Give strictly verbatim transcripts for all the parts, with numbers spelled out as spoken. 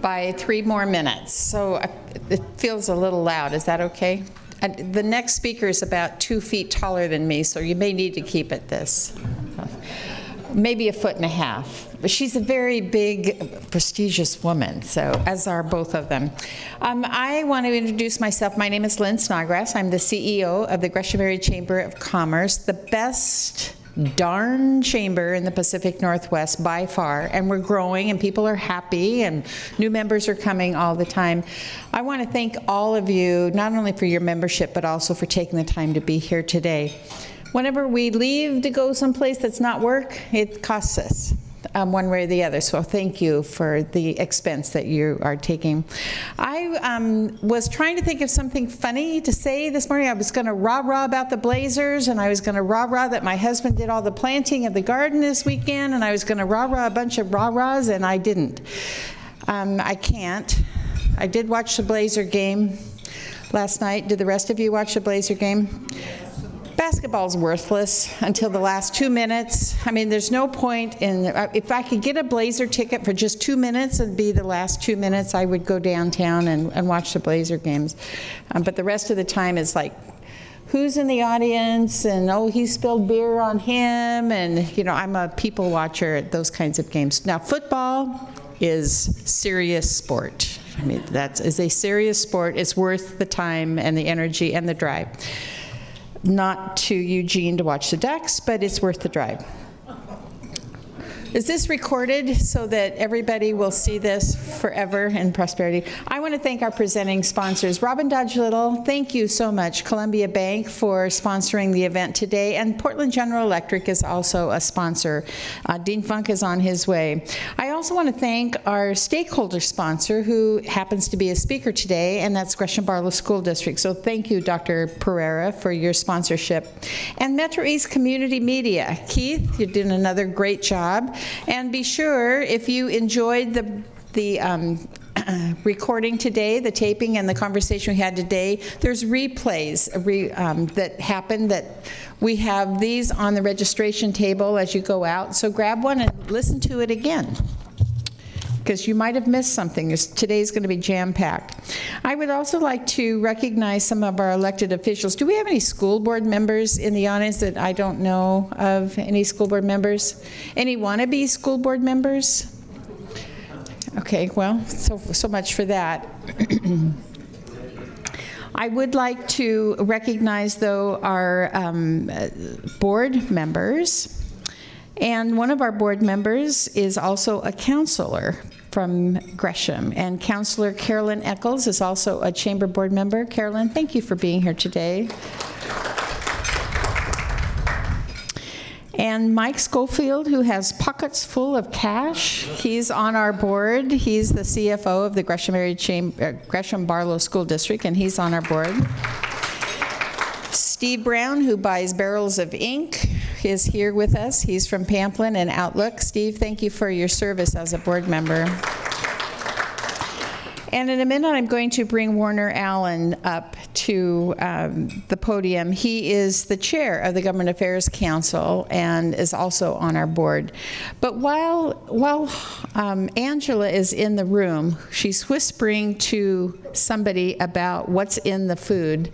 By three more minutes, so it feels a little loud. Is that okay? And the next speaker is about two feet taller than me, so you may need to keep it this, maybe a foot and a half. But she's a very big, prestigious woman, so as are both of them. Um, I want to introduce myself. My name is Lynn Snodgrass. I'm the C E O of the Gresham Area Chamber of Commerce, the best darn chamber in the Pacific Northwest by far, and we're growing and people are happy and new members are coming all the time. I want to thank all of you, not only for your membership but also for taking the time to be here today. Whenever we leave to go someplace that's not work, it costs us um, one way or the other, so thank you for the expense that you are taking. I um, was trying to think of something funny to say this morning. I was going to rah-rah about the Blazers, and I was going to rah-rah that my husband did all the planting of the garden this weekend, and I was going to rah-rah a bunch of rah-rahs, and I didn't. Um, I can't. I did watch the Blazer game last night. Did the rest of you watch the Blazer game? Basketball's worthless until the last two minutes. I mean, there's no point in, if I could get a Blazer ticket for just two minutes and be the last two minutes, I would go downtown and, and watch the Blazer games. Um, but the rest of the time it's like, who's in the audience, and oh, he spilled beer on him, and you know, I'm a people watcher at those kinds of games. Now, football is serious sport. I mean, that is a serious sport. It's worth the time and the energy and the drive. Not to Eugene to watch the Ducks, but it's worth the drive. Is this recorded so that everybody will see this forever in prosperity? I want to thank our presenting sponsors. Robin Dodge Little, thank you so much. Columbia Bank for sponsoring the event today, and Portland General Electric is also a sponsor. Uh, Dean Funk is on his way. I also want to thank our stakeholder sponsor, who happens to be a speaker today, and that's Gresham-Barlow School District. So thank you, Doctor Perera, for your sponsorship. And Metro East Community Media. Keith, you did another great job. And be sure, if you enjoyed the, the um, recording today, the taping and the conversation we had today, there's replays re, um, that happened that we have these on the registration table as you go out. So grab one and listen to it again, because you might have missed something. Today's going to be jam-packed. I would also like to recognize some of our elected officials. Do we have any school board members in the audience that I don't know of? Any school board members? Any wannabe school board members? Okay, well, so, so much for that. I would like to recognize, though, our um, board members. And one of our board members is also a counselor from Gresham. And Counselor Carolyn Eccles is also a chamber board member. Carolyn, thank you for being here today. And Mike Schofield, who has pockets full of cash, he's on our board. He's the C F O of the Gresham Area Chamber, uh, Gresham-Barlow School District, and he's on our board. Steve Brown, who buys barrels of ink, is here with us. He's from Pamplin and Outlook. Steve, thank you for your service as a board member. And in a minute, I'm going to bring Warner Allen up to um, the podium. He is the chair of the Government Affairs Council and is also on our board. But while, while um, Angela is in the room, she's whispering to somebody about what's in the food.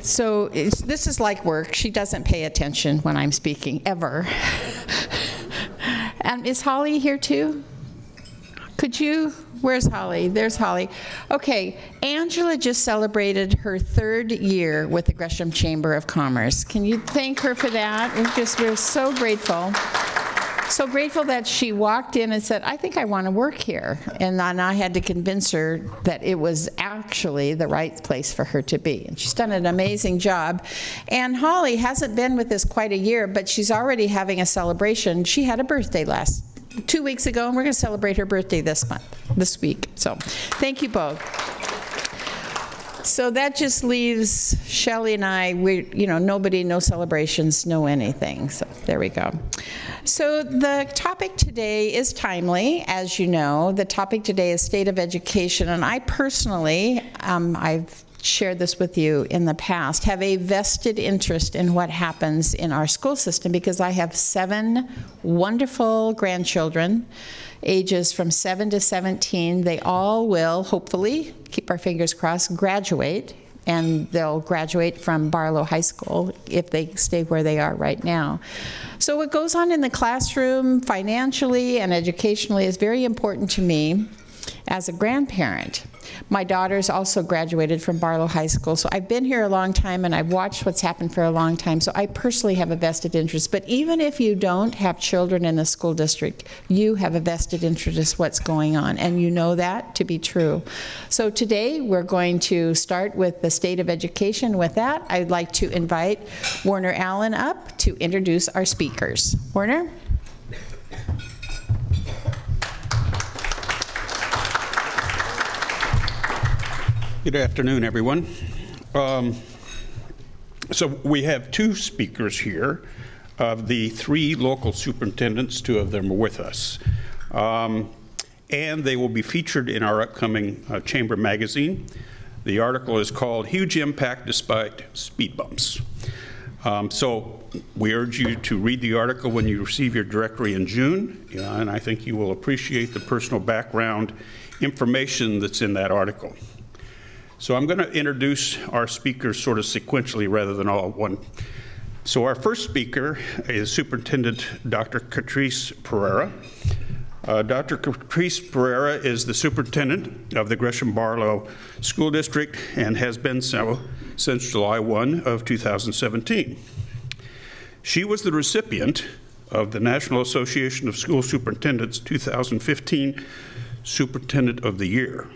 So it's, this is like work. She doesn't pay attention when I'm speaking, ever. And is Holly here too? Could you? Where's Holly? There's Holly. Okay, Angela just celebrated her third year with the Gresham Chamber of Commerce. Can you thank her for that? We're just, we're so grateful. So grateful that she walked in and said, I think I want to work here. And then I had to convince her that it was actually the right place for her to be. And she's done an amazing job. And Holly hasn't been with us quite a year, but she's already having a celebration. She had a birthday last two weeks ago, and we're going to celebrate her birthday this month, this week. So thank you both. So that just leaves Shelley and I, we, you know, nobody, no celebrations, no anything. So there we go. So the topic today is timely, as you know. The topic today is state of education, and I personally, um, I've shared this with you in the past, have a vested interest in what happens in our school system because I have seven wonderful grandchildren, ages from seven to seventeen. They all will, hopefully, keep our fingers crossed, graduate, and they'll graduate from Barlow High School if they stay where they are right now. So what goes on in the classroom financially and educationally is very important to me as a grandparent. My daughter's also graduated from Barlow High School, so I've been here a long time and I've watched what's happened for a long time, so I personally have a vested interest. But even if you don't have children in the school district, you have a vested interest in what's going on, and you know that to be true. So today we're going to start with the state of education. With that, I'd like to invite Warner Allen up to introduce our speakers. Warner? Good afternoon, everyone. Um, so we have two speakers here of the three local superintendents. Two of them are with us. Um, and they will be featured in our upcoming uh, Chamber magazine. The article is called Huge Impact Despite Speed Bumps. Um, so we urge you to read the article when you receive your directory in June, you know, and I think you will appreciate the personal background information that's in that article. So I'm going to introduce our speakers sort of sequentially rather than all at one. So our first speaker is Superintendent Doctor Katrise Perera. Uh, Doctor Katrise Perera is the superintendent of the Gresham-Barlow School District and has been so since July first of two thousand seventeen. She was the recipient of the National Association of School Superintendents two thousand fifteen Superintendent of the Year.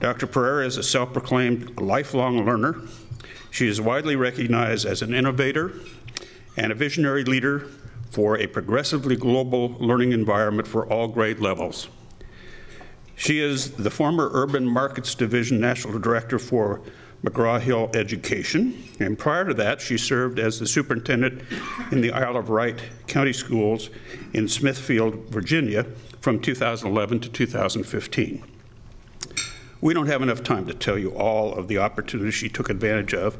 Doctor Perera is a self-proclaimed lifelong learner. She is widely recognized as an innovator and a visionary leader for a progressively global learning environment for all grade levels. She is the former Urban Markets Division National Director for McGraw-Hill Education, and prior to that, she served as the superintendent in the Isle of Wight County Schools in Smithfield, Virginia, from two thousand eleven to two thousand fifteen. We don't have enough time to tell you all of the opportunities she took advantage of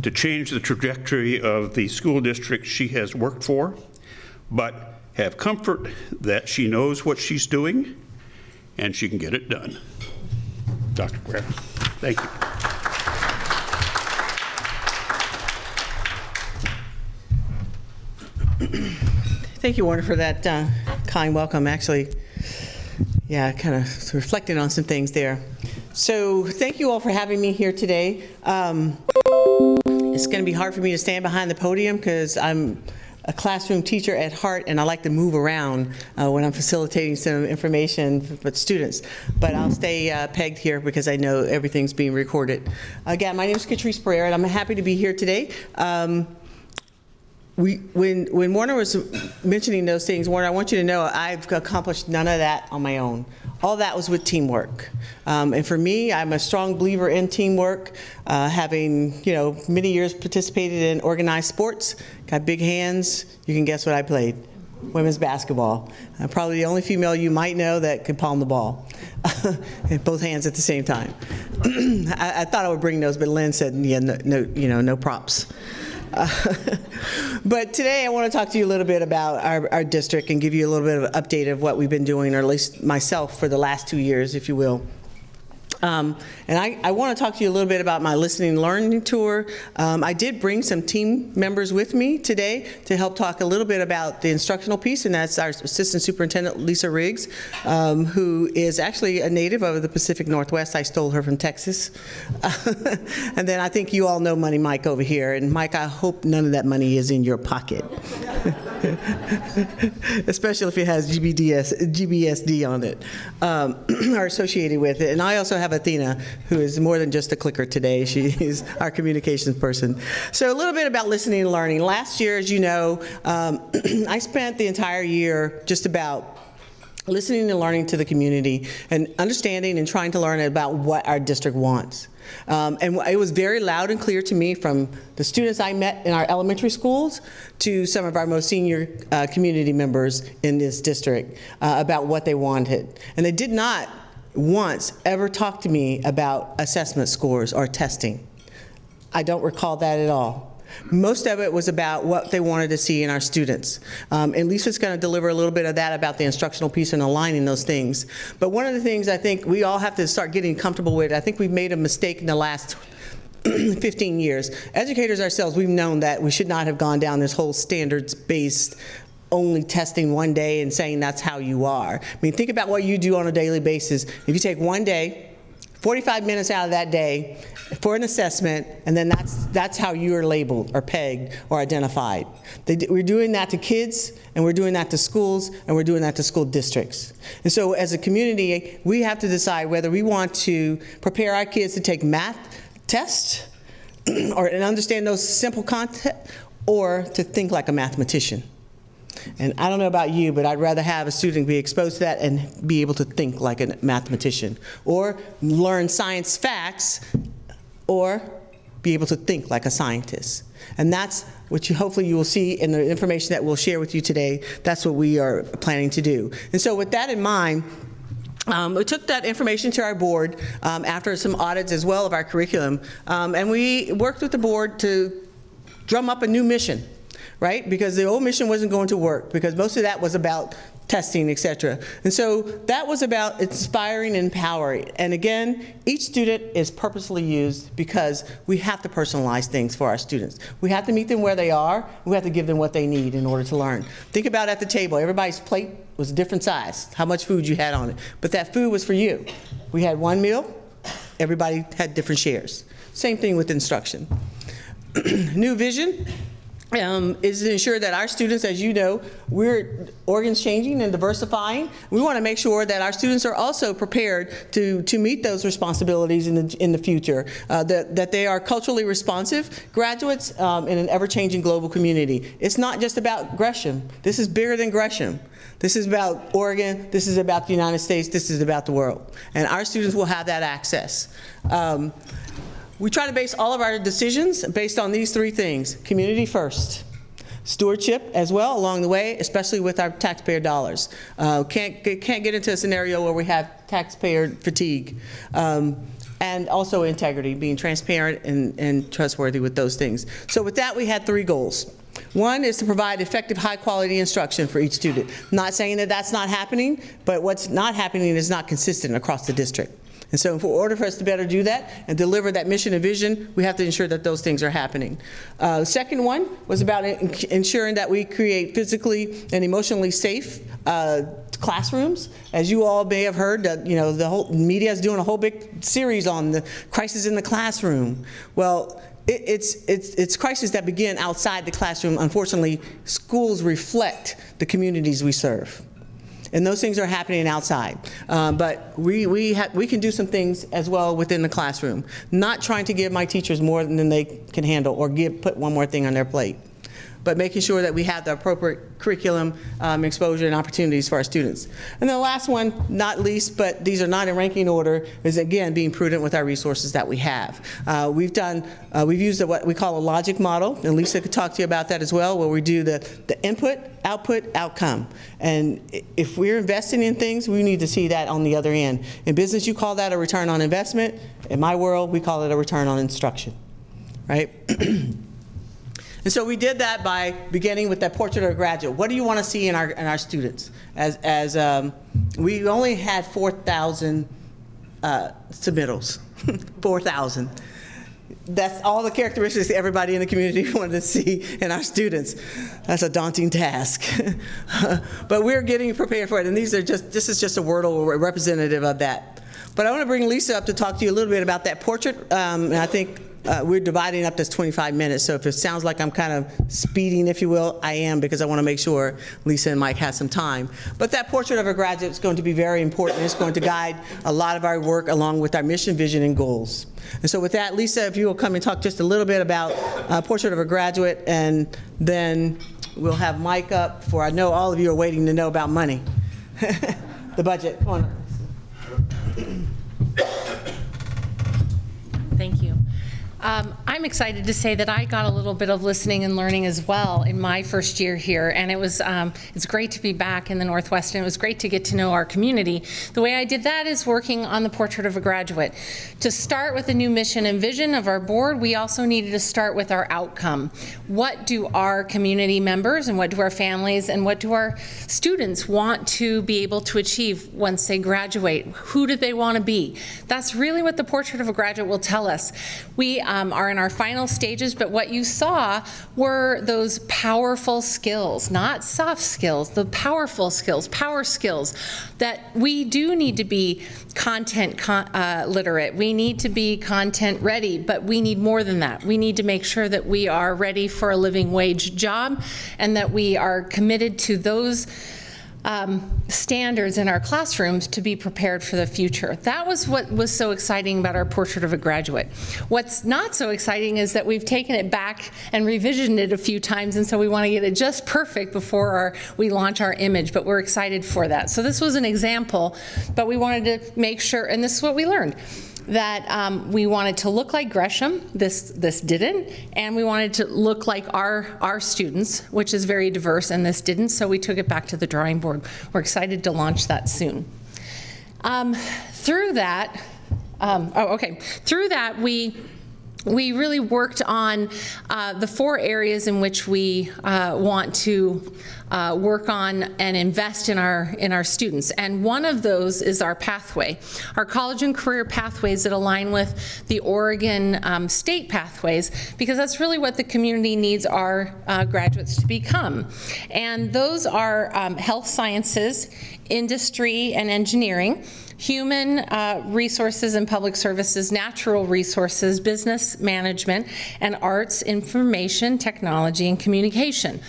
to change the trajectory of the school district she has worked for, but have comfort that she knows what she's doing and she can get it done. Doctor Perera, thank you. Thank you, Warner, for that uh, kind welcome. Actually, yeah, kind of reflected on some things there. So thank you all for having me here today. Um, it's going to be hard for me to stand behind the podium because I'm a classroom teacher at heart and I like to move around uh, when I'm facilitating some information with students. But I'll stay uh, pegged here because I know everything's being recorded. Again, my name is Katrise Perera and I'm happy to be here today. Um, We, when, when Warner was mentioning those things, Warner, I want you to know I've accomplished none of that on my own. All that was with teamwork. Um, and for me, I'm a strong believer in teamwork, uh, having, you know, many years participated in organized sports, got big hands. You can guess what I played. Women's basketball. I'm probably the only female you might know that can palm the ball. Both hands at the same time. I, I thought I would bring those, but Lynn said, yeah, no, no, you know, no props. Uh, but today I want to talk to you a little bit about our, our district and give you a little bit of an update of what we've been doing, or at least myself, for the last two years, if you will. Um, and I, I want to talk to you a little bit about my listening and learning tour. Um, I did bring some team members with me today to help talk a little bit about the instructional piece, and that's our assistant superintendent, Lisa Riggs, um, who is actually a native of the Pacific Northwest. I stole her from Texas. And then I think you all know Money Mike over here, and Mike, I hope none of that money is in your pocket, especially if it has G B S D on it, um, or associated with it. And I also have Athena, who is more than just a clicker today. She's our communications person. So a little bit about listening and learning. Last year, as you know, um, I spent the entire year just about listening and learning to the community and understanding and trying to learn about what our district wants. Um, and it was very loud and clear to me from the students I met in our elementary schools to some of our most senior uh, community members in this district uh, about what they wanted. And they did not once ever talk to me about assessment scores or testing. I don't recall that at all. Most of it was about what they wanted to see in our students. Um, and Lisa's going to deliver a little bit of that about the instructional piece and aligning those things. But one of the things I think we all have to start getting comfortable with, I think we've made a mistake in the last fifteen years. Educators ourselves, we've known that we should not have gone down this whole standards-based only testing one day and saying that's how you are. I mean, think about what you do on a daily basis. If you take one day, forty-five minutes out of that day for an assessment, and then that's, that's how you are labeled or pegged or identified. They, we're doing that to kids, and we're doing that to schools, and we're doing that to school districts. And so as a community, we have to decide whether we want to prepare our kids to take math tests or and understand those simple concepts, or to think like a mathematician. And I don't know about you, but I'd rather have a student be exposed to that and be able to think like a mathematician, or learn science facts, or be able to think like a scientist. And that's what you, hopefully you will see in the information that we'll share with you today. That's what we are planning to do. And so with that in mind, Um, we took that information to our board um, after some audits as well of our curriculum, um, and we worked with the board to drum up a new mission. Right? Because the old mission wasn't going to work, because most of that was about testing, et cetera. And so that was about inspiring and empowering. And again, each student is purposely used because we have to personalize things for our students. We have to meet them where they are. We have to give them what they need in order to learn. Think about at the table, everybody's plate was a different size, how much food you had on it. But that food was for you. We had one meal. Everybody had different shares. Same thing with instruction. New vision. Um, is to ensure that our students, as you know, we're organs changing and diversifying. We want to make sure that our students are also prepared to, to meet those responsibilities in the, in the future, uh, that, that they are culturally responsive graduates um, in an ever-changing global community. It's not just about Gresham. This is bigger than Gresham. This is about Oregon. This is about the United States. This is about the world. And our students will have that access. Um, We try to base all of our decisions based on these three things: community first, stewardship as well along the way, especially with our taxpayer dollars. Uh, can't, can't get into a scenario where we have taxpayer fatigue. Um, and also integrity, being transparent and, and trustworthy with those things. So with that, we had three goals. One is to provide effective, high-quality instruction for each student. Not saying that that's not happening, but what's not happening is not consistent across the district. And so in order for us to better do that and deliver that mission and vision, we have to ensure that those things are happening. Uh, the second one was about ensuring that we create physically and emotionally safe uh, classrooms. As you all may have heard, that, you know, the whole media is doing a whole big series on the crisis in the classroom. Well, it, it's, it's, it's crises that begin outside the classroom. Unfortunately, schools reflect the communities we serve. And those things are happening outside. Um, but we, we, ha we can do some things as well within the classroom. Not trying to give my teachers more than they can handle, or give, put one more thing on their plate. But making sure that we have the appropriate curriculum, um, exposure, and opportunities for our students. And the last one, not least, but these are not in ranking order, is again being prudent with our resources that we have. Uh, we've done, uh, we've used a, what we call a logic model, and Lisa could talk to you about that as well, where we do the, the input, output, outcome. And if we're investing in things, we need to see that on the other end. In business, you call that a return on investment. In my world, we call it a return on instruction, right? And so we did that by beginning with that portrait of a graduate. What do you want to see in our, in our students? As, as um, we only had four thousand uh, submittals, four thousand. That's all the characteristics everybody in the community wanted to see in our students. That's a daunting task. But we're getting prepared for it, and these are just, this is just a Wordle representative of that. But I want to bring Lisa up to talk to you a little bit about that portrait, um, and I think Uh, we're dividing up this twenty-five minutes, so if it sounds like I'm kind of speeding, if you will, I am, because I want to make sure Lisa and Mike have some time. But that portrait of a graduate is going to be very important. It's going to guide a lot of our work along with our mission, vision, and goals. And so with that, Lisa, if you will come and talk just a little bit about uh, portrait of a graduate, and then we'll have Mike up for, I know all of you are waiting to know about money. the budget corner. Thank you. Um, I'm excited to say that I got a little bit of listening and learning as well in my first year here, and it was um, it's great to be back in the Northwest, and it was great to get to know our community. The way I did that is working on the Portrait of a Graduate. To start with a new mission and vision of our board, we also needed to start with our outcome. What do our community members and what do our families and what do our students want to be able to achieve once they graduate? Who do they want to be? That's really what the Portrait of a Graduate will tell us. We Um, are in our final stages, but what you saw were those powerful skills, not soft skills, the powerful skills, power skills, that we do need to be content con uh, literate. We need to be content ready, but we need more than that. We need to make sure that we are ready for a living wage job and that we are committed to those Um, standards in our classrooms to be prepared for the future. That was what was so exciting about our Portrait of a Graduate. What's not so exciting is that we've taken it back and revisioned it a few times, and so we want to get it just perfect before our, we launch our image, but we're excited for that. So this was an example, but we wanted to make sure, and this is what we learned, that um, we wanted to look like Gresham, this this didn't, and we wanted to look like our, our students, which is very diverse, and this didn't, so we took it back to the drawing board. We're excited to launch that soon. Um, through that, um, oh, okay, through that we, we really worked on uh, the four areas in which we uh, want to uh, work on and invest in our in our students, and one of those is our pathway, our college and career pathways that align with the Oregon um, state pathways, because that's really what the community needs our uh, graduates to become, and those are um, health sciences, industry and engineering, human uh, resources and public services, natural resources, business management, and arts, information, technology, and communication.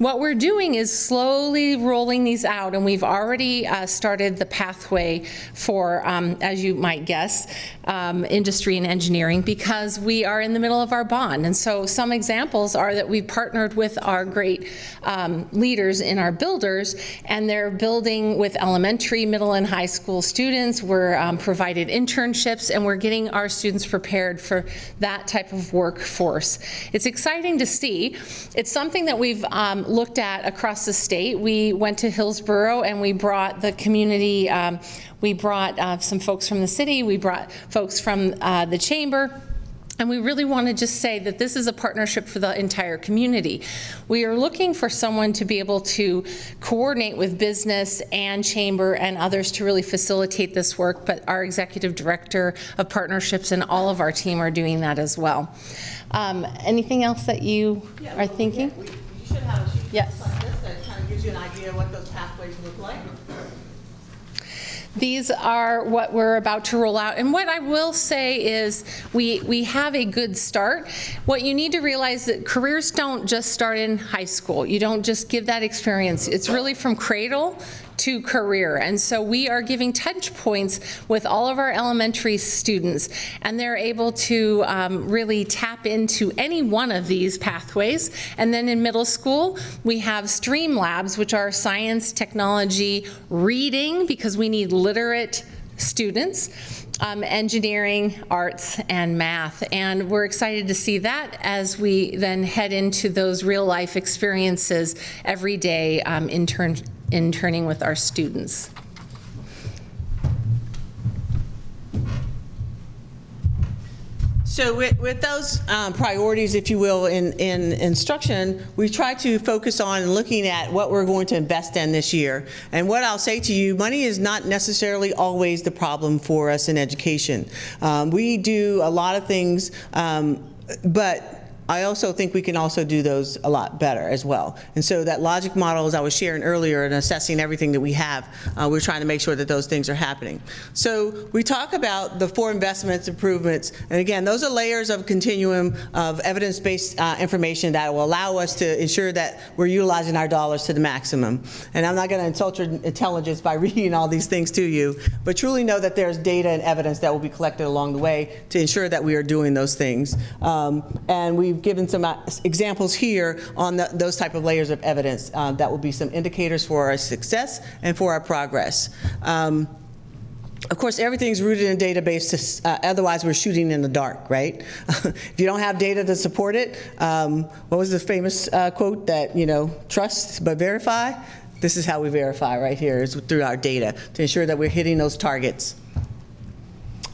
What we're doing is slowly rolling these out, and we've already uh, started the pathway for, um, as you might guess, um, industry and engineering, because we are in the middle of our bond. And so some examples are that we've partnered with our great um, leaders in our builders, and they're building with elementary, middle, and high school students. We're um, provided internships, and we're getting our students prepared for that type of workforce. It's exciting to see. It's something that we've um, looked at across the state. We went to Hillsborough and we brought the community, um, we brought uh, some folks from the city, we brought folks from uh, the chamber, and we really want to just say that this is a partnership for the entire community. We are looking for someone to be able to coordinate with business and chamber and others to really facilitate this work, but our executive director of partnerships and all of our team are doing that as well. Um, anything else that you yeah, are thinking? Yeah, you should have a sheet yes. like this that kind of gives you an idea of what those pathways look like. These are what we're about to roll out, and what I will say is we we have a good start. What you need to realize that careers don't just start in high school. You don't just give that experience. It's really from cradle to career, and so we are giving touch points with all of our elementary students, and they're able to um, really tap into any one of these pathways. And then in middle school we have STREAM labs, which are science, technology, reading, because we need literate students, um, engineering, arts, and math, and we're excited to see that as we then head into those real life experiences every day, um, intern interning with our students. So with, with those um, priorities, if you will, in, in instruction, we try to focus on looking at what we're going to invest in this year. And what I'll say to you, money is not necessarily always the problem for us in education. Um, we do a lot of things, um, but I also think we can also do those a lot better as well. And so that logic model, as I was sharing earlier, and assessing everything that we have, uh, we're trying to make sure that those things are happening. So we talk about the four investments, improvements, and again, those are layers of continuum of evidence-based uh, information that will allow us to ensure that we're utilizing our dollars to the maximum. And I'm not gonna insult your intelligence by reading all these things to you, but truly know that there's data and evidence that will be collected along the way to ensure that we are doing those things. Um, and we've we've given some uh, examples here on the, those type of layers of evidence uh, that will be some indicators for our success and for our progress. Um, Of course, everything's rooted in database, uh, otherwise we're shooting in the dark, right? If you don't have data to support it, um, what was the famous uh, quote that, you know, trust but verify? This is how we verify right here, is through our data to ensure that we're hitting those targets.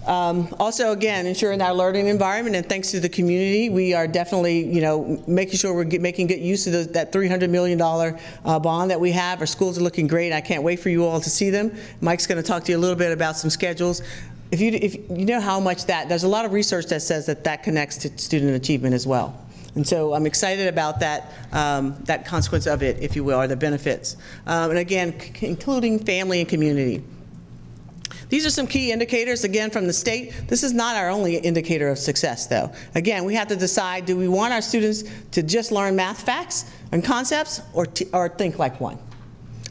Um, also, again, ensuring our learning environment, and thanks to the community, we are definitely, you know, making sure we're get, making good use of the, that three hundred million dollar uh, bond that we have. Our schools are looking great. I can't wait for you all to see them. Mike's going to talk to you a little bit about some schedules. If you, if you know how much that, there's a lot of research that says that that connects to student achievement as well. And so I'm excited about that, um, that consequence of it, if you will, or the benefits. Um, and again, c including family and community. These are some key indicators, again, from the state. This is not our only indicator of success, though. Again, we have to decide, do we want our students to just learn math facts and concepts, or, t or think like one,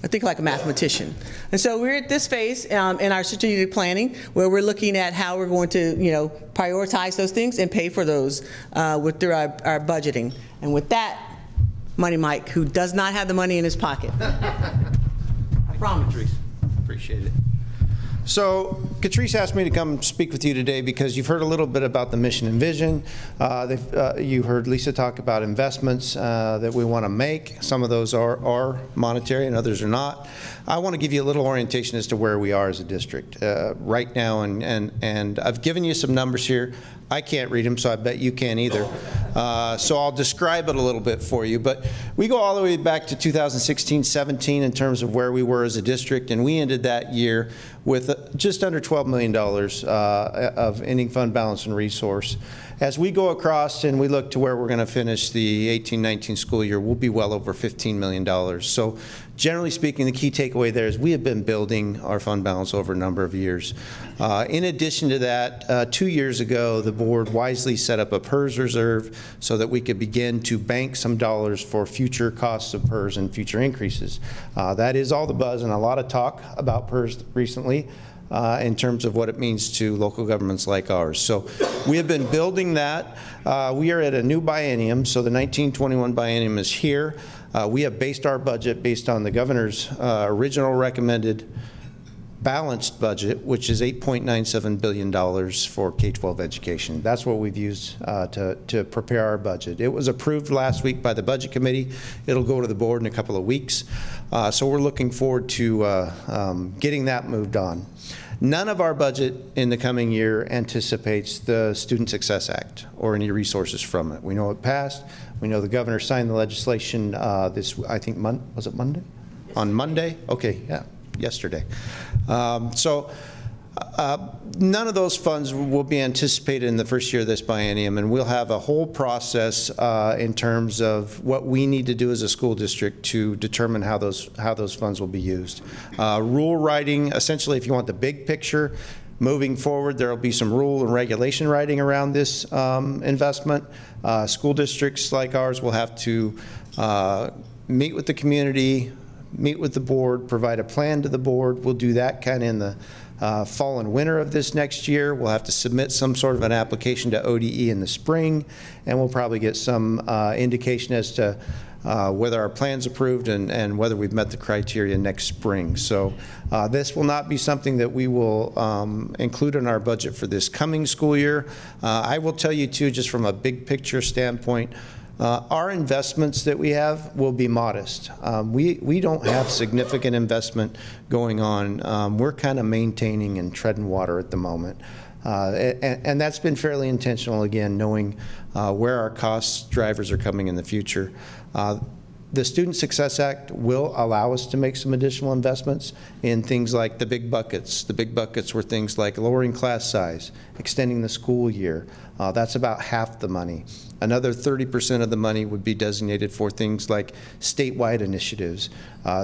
or think like a mathematician? And so we're at this phase um, in our strategic planning where we're looking at how we're going to, you know, prioritize those things and pay for those uh, with, through our, our budgeting. And with that, Money Mike, who does not have the money in his pocket. I promise. Thank you, Katrise. Appreciate it. So Katrise asked me to come speak with you today because you've heard a little bit about the mission and vision. Uh, uh, you heard Lisa talk about investments uh, that we want to make. Some of those are, are monetary and others are not. I want to give you a little orientation as to where we are as a district uh, right now, and, and, and I've given you some numbers here. I can't read them, so I bet you can't either. Uh, so I'll describe it a little bit for you. But we go all the way back to two thousand sixteen seventeen in terms of where we were as a district, and we ended that year with just under twelve million dollars uh, of ending fund balance and resource. As we go across and we look to where we're going to finish the eighteen nineteen school year, we'll be well over fifteen million dollars. So generally speaking, the key takeaway there is we have been building our fund balance over a number of years. Uh, in addition to that, uh, two years ago, the board wisely set up a P E R S reserve so that we could begin to bank some dollars for future costs of P E R S and future increases. Uh, that is all the buzz and a lot of talk about P E R S recently. Uh, in terms of what it means to local governments like ours. So we have been building that. Uh, we are at a new biennium, so the nineteen twenty-one biennium is here. Uh, we have based our budget based on the governor's uh, original recommended balanced budget, which is eight point nine seven billion dollars for K twelve education. That's what we've used uh, to, to prepare our budget. It was approved last week by the Budget Committee. It'll go to the board in a couple of weeks. Uh, so we're looking forward to uh, um, getting that moved on. None of our budget in the coming year anticipates the Student Success Act or any resources from it. We know it passed. We know the governor signed the legislation uh, this, I think, mon- was it Monday? On Monday? Okay, yeah. Yesterday. Um, so uh, none of those funds will be anticipated in the first year of this biennium, and we'll have a whole process uh, in terms of what we need to do as a school district to determine how those, how those funds will be used. Uh, rule writing, essentially, if you want the big picture, moving forward, there will be some rule and regulation writing around this um, investment. Uh, school districts like ours will have to uh, meet with the community, meet with the board, provide a plan to the board. We'll do that kind of in the uh, fall and winter of this next year. We'll have to submit some sort of an application to O D E in the spring, and we'll probably get some uh, indication as to uh, whether our plan's approved and, and whether we've met the criteria next spring. So uh, this will not be something that we will um, include in our budget for this coming school year. Uh, I will tell you too, just from a big picture standpoint, Uh, our investments that we have will be modest. Um, we, we don't have significant investment going on. Um, we're kind of maintaining and treading water at the moment. Uh, and, and that's been fairly intentional, again, knowing uh, where our cost drivers are coming in the future. Uh, The Student Success Act will allow us to make some additional investments in things like the big buckets. The big buckets were things like lowering class size, extending the school year. Uh, that's about half the money. Another thirty percent of the money would be designated for things like statewide initiatives uh,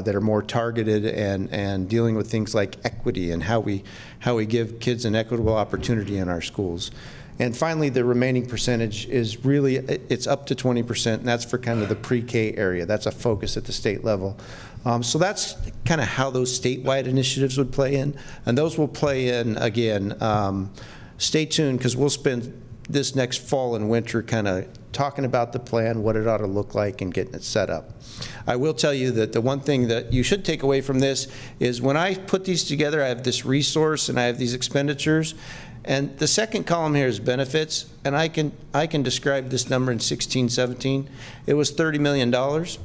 that are more targeted and, and dealing with things like equity and how we, how we give kids an equitable opportunity in our schools. And finally, the remaining percentage is really, it's up to twenty percent, and that's for kind of the pre-K area. That's a focus at the state level. Um, so that's kind of how those statewide initiatives would play in. And those will play in, again, um, stay tuned, because we'll spend this next fall and winter kind of talking about the plan, what it ought to look like, and getting it set up. I will tell you that the one thing that you should take away from this is when I put these together, I have this resource and I have these expenditures. And the second column here is benefits, and I can, I can describe this number in sixteen seventeen. It was thirty million dollars.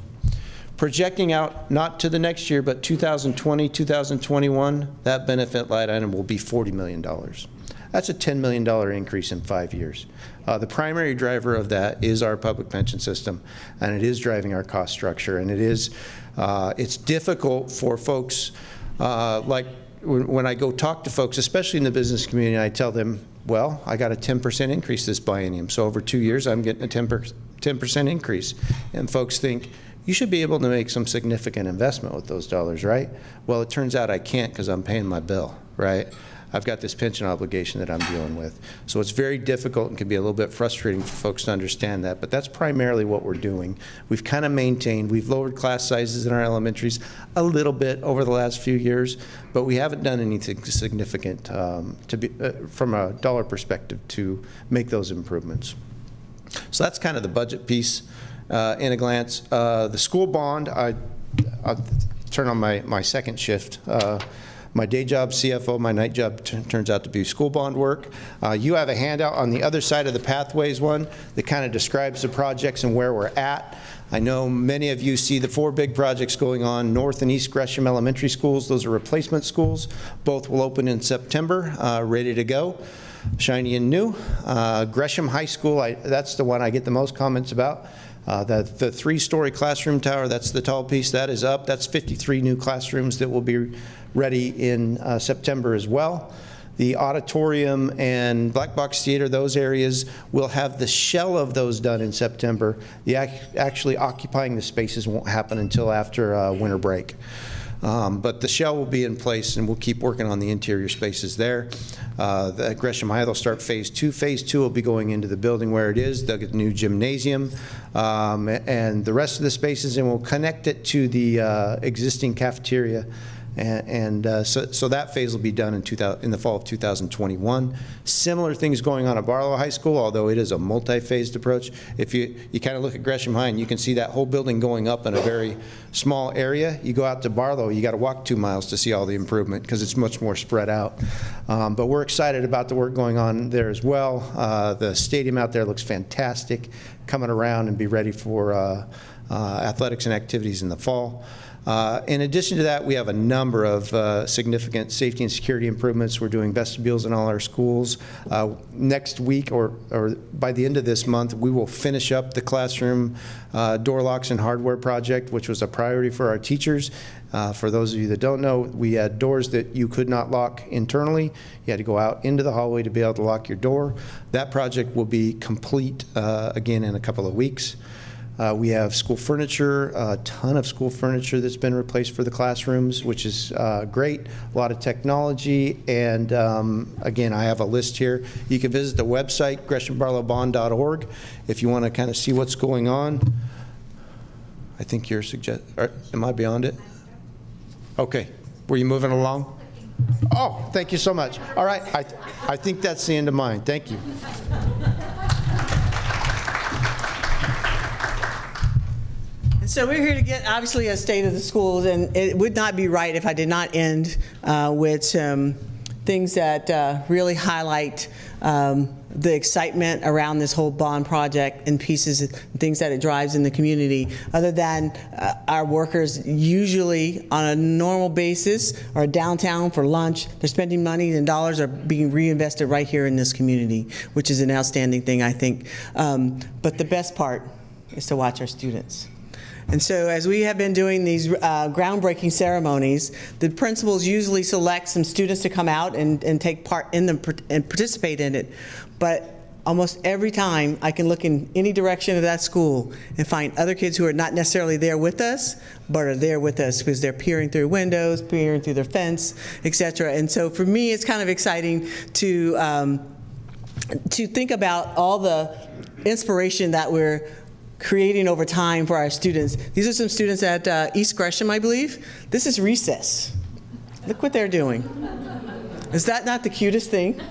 Projecting out, not to the next year, but two thousand twenty, two thousand twenty-one, that benefit line item will be forty million dollars. That's a ten million dollars increase in five years. Uh, the primary driver of that is our public pension system, and it is driving our cost structure, and it is, uh, it's difficult for folks uh, like when I go talk to folks, especially in the business community, I tell them, well, I got a ten percent increase this biennium. So over two years, I'm getting a ten percent increase. And folks think, you should be able to make some significant investment with those dollars, right? Well, it turns out I can't because I'm paying my bill, right? I've got this pension obligation that I'm dealing with. So it's very difficult and can be a little bit frustrating for folks to understand that, but that's primarily what we're doing. We've kind of maintained, we've lowered class sizes in our elementaries a little bit over the last few years, but we haven't done anything significant um, to be, uh, from a dollar perspective to make those improvements. So that's kind of the budget piece uh, in a glance. Uh, the school bond, I, I'll turn on my, my second shift. Uh, My day job, C F O, my night job t turns out to be school bond work. Uh, you have a handout on the other side of the pathways one that kind of describes the projects and where we're at. I know many of you see the four big projects going on, North and East Gresham Elementary Schools. Those are replacement schools. Both will open in September, uh, ready to go, shiny and new. Uh, Gresham High School, I, that's the one I get the most comments about. Uh, the, the three-story classroom tower, that's the tall piece, that is up. That's fifty-three new classrooms that will be ready in uh, September as well. The auditorium and black box theater, those areas will have the shell of those done in September. The ac actually occupying the spaces won't happen until after uh, winter break. Um, but the shell will be in place, and we'll keep working on the interior spaces there. Uh, the Gresham High will start phase two. Phase two will be going into the building where it is. They'll get the new gymnasium um, and the rest of the spaces, and we'll connect it to the uh, existing cafeteria. And, and uh, so, so that phase will be done in, two thousand, in the fall of two thousand twenty-one. Similar things going on at Barlow High School, although it is a multi-phased approach. If you, you kind of look at Gresham High and you can see that whole building going up in a very small area. You go out to Barlow, you got to walk two miles to see all the improvement because it's much more spread out. Um, but we're excited about the work going on there as well. Uh, the stadium out there looks fantastic, coming around and be ready for uh, uh, athletics and activities in the fall. Uh, in addition to that, we have a number of uh, significant safety and security improvements. We're doing vestibules in all our schools. Uh, next week, or, or by the end of this month, we will finish up the classroom uh, door locks and hardware project, which was a priority for our teachers. Uh, for those of you that don't know, we had doors that you could not lock internally. You had to go out into the hallway to be able to lock your door. That project will be complete uh, again in a couple of weeks. Uh, we have school furniture, a ton of school furniture that's been replaced for the classrooms, which is uh, great. A lot of technology, and um, again, I have a list here. You can visit the website, Gresham Barlow Bond dot org, if you want to kind of see what's going on. I think you're suggest. Am I beyond it? Okay. Were you moving along? Oh, thank you so much. All right. I, th I think that's the end of mine. Thank you. So we're here to get, obviously, a state of the schools, and it would not be right if I did not end uh, with some things that uh, really highlight um, the excitement around this whole bond project and pieces and things that it drives in the community. Other than uh, our workers usually on a normal basis are downtown for lunch, they're spending money and dollars are being reinvested right here in this community, which is an outstanding thing, I think. Um, but the best part is to watch our students. And so as we have been doing these uh, groundbreaking ceremonies, the principals usually select some students to come out and, and take part in them and participate in it. But almost every time I can look in any direction of that school and find other kids who are not necessarily there with us, but are there with us because they're peering through windows, peering through their fence, et cetera. And so for me, it's kind of exciting to, um, to think about all the inspiration that we're creating over time for our students. These are some students at uh, East Gresham, I believe. This is recess. Look what they're doing. Is that not the cutest thing?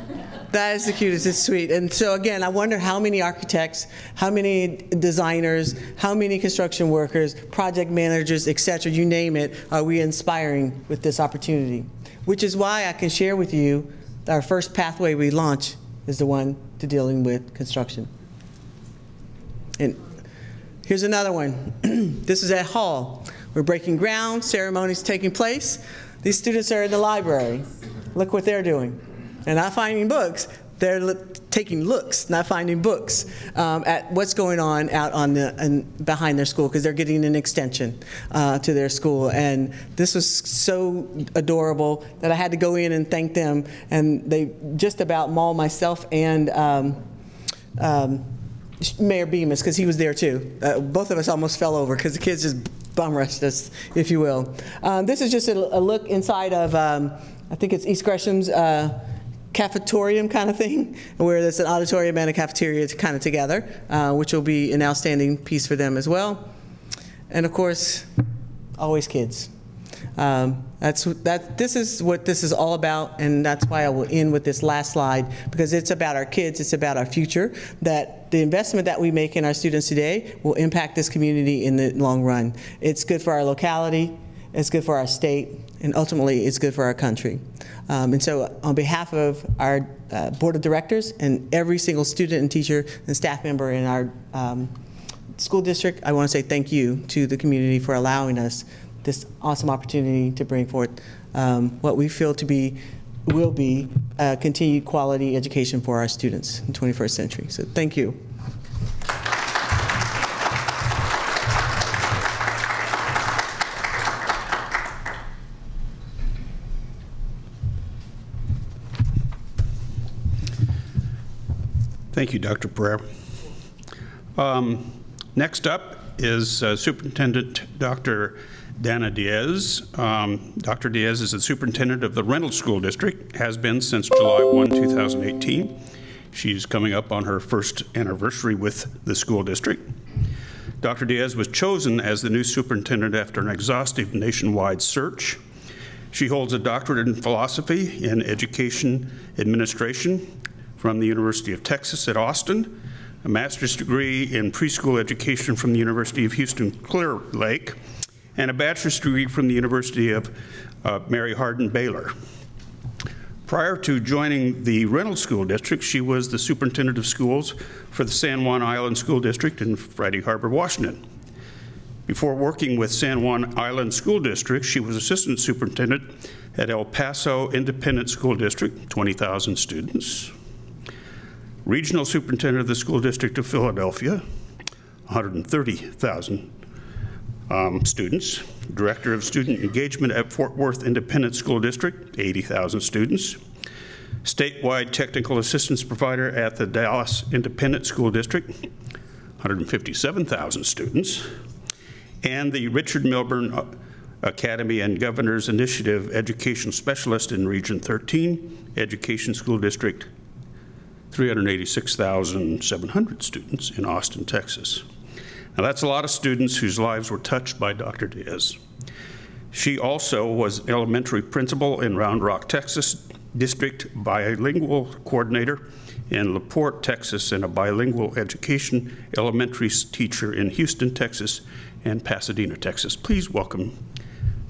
That is the cutest. It's sweet. And so again, I wonder how many architects, how many designers, how many construction workers, project managers, et cetera, you name it, are we inspiring with this opportunity? Which is why I can share with you our first pathway we launch is the one to dealing with construction. And here's another one. This is at Hall. We're breaking ground, ceremonies taking place. These students are in the library. Look what they're doing. They're not finding books. They're l taking looks, not finding books, um, at what's going on out on the and behind their school, because they're getting an extension uh, to their school. And this was so adorable that I had to go in and thank them. And they just about mauled myself and um, um, Mayor Bemis, because he was there too. Uh, both of us almost fell over because the kids just bum rushed us, if you will. Um, this is just a, a look inside of, um, I think it's East Gresham's uh, cafetorium kind of thing, where there's an auditorium and a cafeteria kind of together, uh, which will be an outstanding piece for them as well. And of course, always kids. Um, that's that. This is what this is all about, and that's why I will end with this last slide, because it's about our kids, it's about our future, that the investment that we make in our students today will impact this community in the long run. It's good for our locality, it's good for our state, and ultimately it's good for our country. Um, and so on behalf of our uh, board of directors and every single student and teacher and staff member in our um, school district, I want to say thank you to the community for allowing us this awesome opportunity to bring forth um, what we feel to be, will be, uh, continued quality education for our students in the twenty-first century. So thank you. Thank you, Doctor Perera. Um, next up is uh, Superintendent Doctor Danna Diaz. Um, Doctor Diaz is the superintendent of the Reynolds School District, has been since July first, two thousand eighteen. She's coming up on her first anniversary with the school district. Doctor Diaz was chosen as the new superintendent after an exhaustive nationwide search. She holds a doctorate in philosophy in education administration from the University of Texas at Austin, a master's degree in preschool education from the University of Houston Clear Lake, and a bachelor's degree from the University of uh, Mary Hardin Baylor. Prior to joining the Reynolds School District, she was the superintendent of schools for the San Juan Island School District in Friday Harbor, Washington. Before working with San Juan Island School District, she was assistant superintendent at El Paso Independent School District, twenty thousand students, regional superintendent of the School District of Philadelphia, one hundred thirty thousand Um, students, director of student engagement at Fort Worth Independent School District, eighty thousand students, statewide technical assistance provider at the Dallas Independent School District, one hundred fifty-seven thousand students, and the Richard Milburn Academy and Governor's Initiative education specialist in Region thirteen, Education School District, three hundred eighty-six thousand seven hundred students in Austin, Texas. Now, that's a lot of students whose lives were touched by Doctor Diaz. She also was elementary principal in Round Rock, Texas, district bilingual coordinator in LaPorte, Texas, and a bilingual education elementary teacher in Houston, Texas, and Pasadena, Texas. Please welcome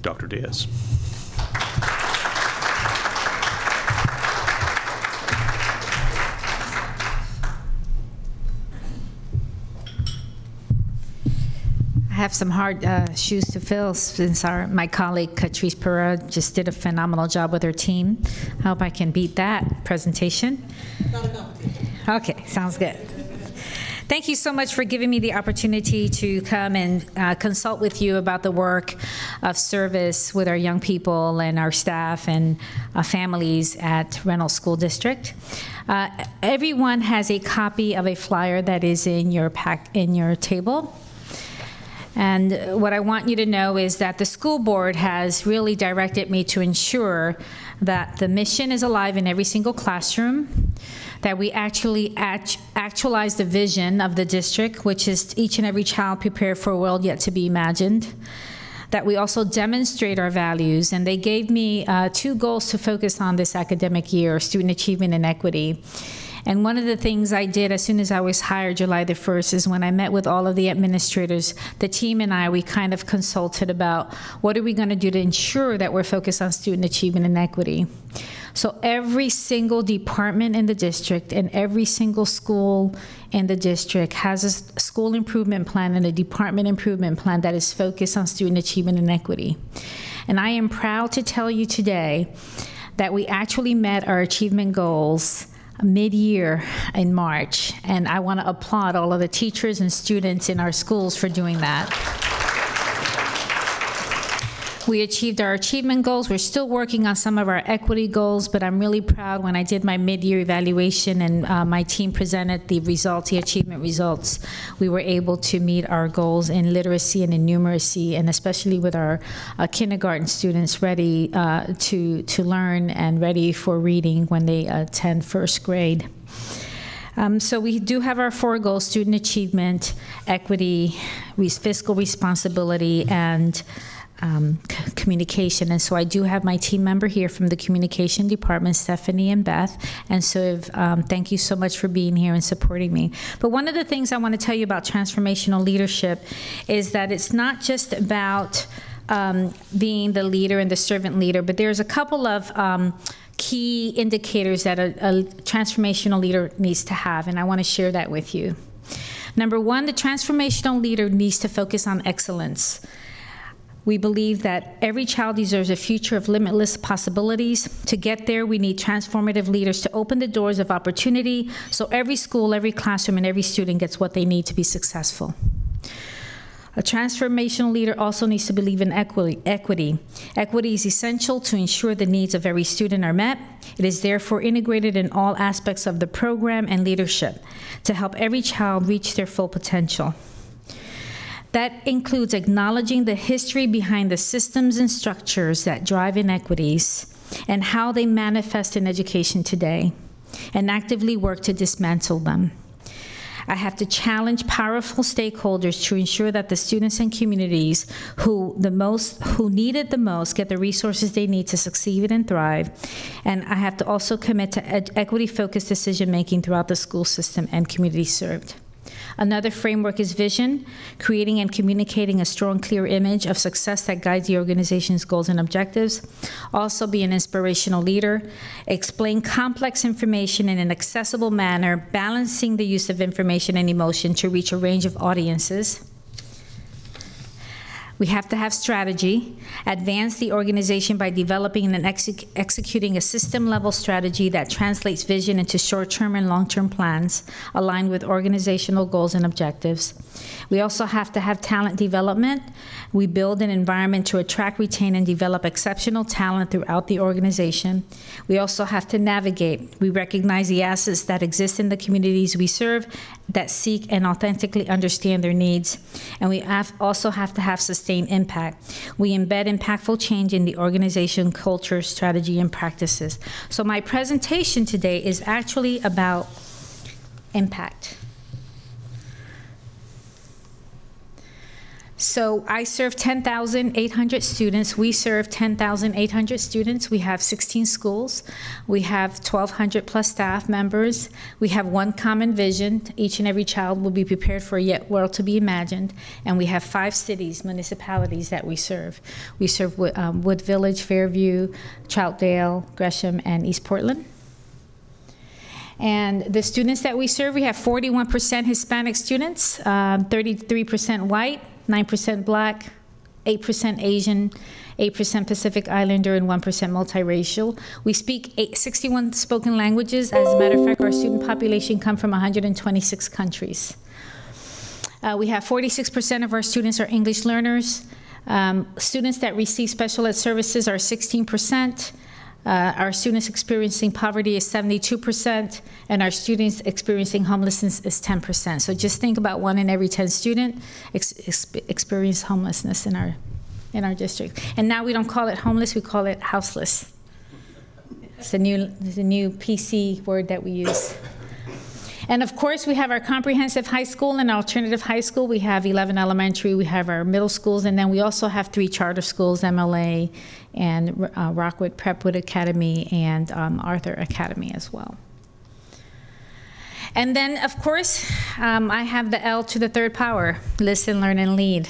Doctor Diaz. I have some hard uh, shoes to fill since our, my colleague Katrise Perera just did a phenomenal job with her team. I hope I can beat that presentation. Okay, sounds good. Thank you so much for giving me the opportunity to come and uh, consult with you about the work of service with our young people and our staff and uh, families at Reynolds School District. Uh, everyone has a copy of a flyer that is in your pack in your table. And what I want you to know is that the school board has really directed me to ensure that the mission is alive in every single classroom, that we actually act actualize the vision of the district, which is each and every child prepared for a world yet to be imagined, that we also demonstrate our values. And they gave me uh, two goals to focus on this academic year, student achievement and equity. And one of the things I did as soon as I was hired July the first is when I met with all of the administrators, the team and I, we kind of consulted about what are we going to do to ensure that we're focused on student achievement and equity. So every single department in the district and every single school in the district has a school improvement plan and a department improvement plan that is focused on student achievement and equity. And I am proud to tell you today that we actually met our achievement goals mid-year in March, and I want to applaud all of the teachers and students in our schools for doing that. We achieved our achievement goals. We're still working on some of our equity goals, but I'm really proud when I did my mid-year evaluation and uh, my team presented the results, the achievement results, we were able to meet our goals in literacy and in numeracy, and especially with our uh, kindergarten students ready uh, to, to learn and ready for reading when they attend first grade. Um, so we do have our four goals: student achievement, equity, fiscal responsibility, and Um, communication. And so I do have my team member here from the communication department, Stephanie and Beth, and so if, um, thank you so much for being here and supporting me. But one of the things I want to tell you about transformational leadership is that it's not just about um, being the leader and the servant leader, but there's a couple of um, key indicators that a, a transformational leader needs to have, and I want to share that with you. Number one, the transformational leader needs to focus on excellence. We believe that every child deserves a future of limitless possibilities. To get there, we need transformative leaders to open the doors of opportunity so every school, every classroom, and every student gets what they need to be successful. A transformational leader also needs to believe in equity. Equity. Equity is essential to ensure the needs of every student are met. It is therefore integrated in all aspects of the program and leadership to help every child reach their full potential. That includes acknowledging the history behind the systems and structures that drive inequities and how they manifest in education today, and actively work to dismantle them. I have to challenge powerful stakeholders to ensure that the students and communities who, the most, who need it the most get the resources they need to succeed and thrive. And I have to also commit to equity-focused decision-making throughout the school system and community served. Another framework is vision, creating and communicating a strong, clear image of success that guides the organization's goals and objectives. Also be an inspirational leader, explain complex information in an accessible manner, balancing the use of information and emotion to reach a range of audiences. We have to have strategy, advance the organization by developing and ex executing a system-level strategy that translates vision into short-term and long-term plans aligned with organizational goals and objectives. We also have to have talent development. We build an environment to attract, retain, and develop exceptional talent throughout the organization. We also have to navigate. We recognize the assets that exist in the communities we serve that seek and authentically understand their needs. And we have also have to have sustainability. Impact. We embed impactful change in the organization, culture, strategy, and practices. So my presentation today is actually about impact. So I serve ten thousand eight hundred students. We serve ten thousand eight hundred students. We have sixteen schools. We have twelve hundred plus staff members. We have one common vision. Each and every child will be prepared for a yet world to be imagined. And we have five cities, municipalities that we serve. We serve Wood, um, Wood Village, Fairview, Troutdale, Gresham, and East Portland. And the students that we serve, we have forty-one percent Hispanic students, thirty-three percent um, white, nine percent Black, eight percent Asian, eight percent Pacific Islander, and one percent multiracial. We speak sixty-one spoken languages. As a matter of fact, our student population come from one hundred twenty-six countries. Uh, we have forty-six percent of our students are English learners. Um, students that receive special ed services are sixteen percent. Uh, our students experiencing poverty is seventy-two percent, and our students experiencing homelessness is ten percent. So just think about one in every ten student ex ex experience homelessness in our, in our district. And now we don't call it homeless, we call it houseless. It's a new, it's a new P C word that we use. And of course, we have our comprehensive high school and alternative high school. We have eleven elementary, we have our middle schools, and then we also have three charter schools, M L A and uh, Rockwood Prepwood Academy and um, Arthur Academy as well. And then, of course, um, I have the L to the third power, listen, learn, and lead.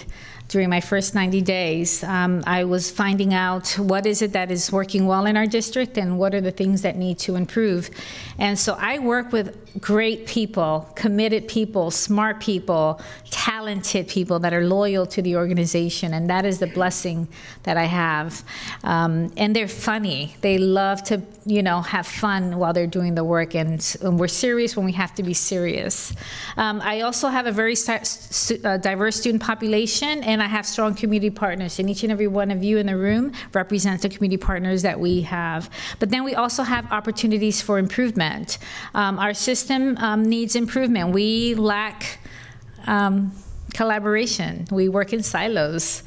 During my first ninety days, um, I was finding out what is it that is working well in our district and what are the things that need to improve. And so I work with great people, committed people, smart people, talented people that are loyal to the organization, and that is the blessing that I have. Um, and they're funny. They love to, you know, have fun while they're doing the work, and, and we're serious when we have to be serious. Um, I also have a very st- uh, diverse student population, and And I have strong community partners, and each and every one of you in the room represents the community partners that we have. But then we also have opportunities for improvement. Um, our system um, needs improvement. We lack um, collaboration. We work in silos.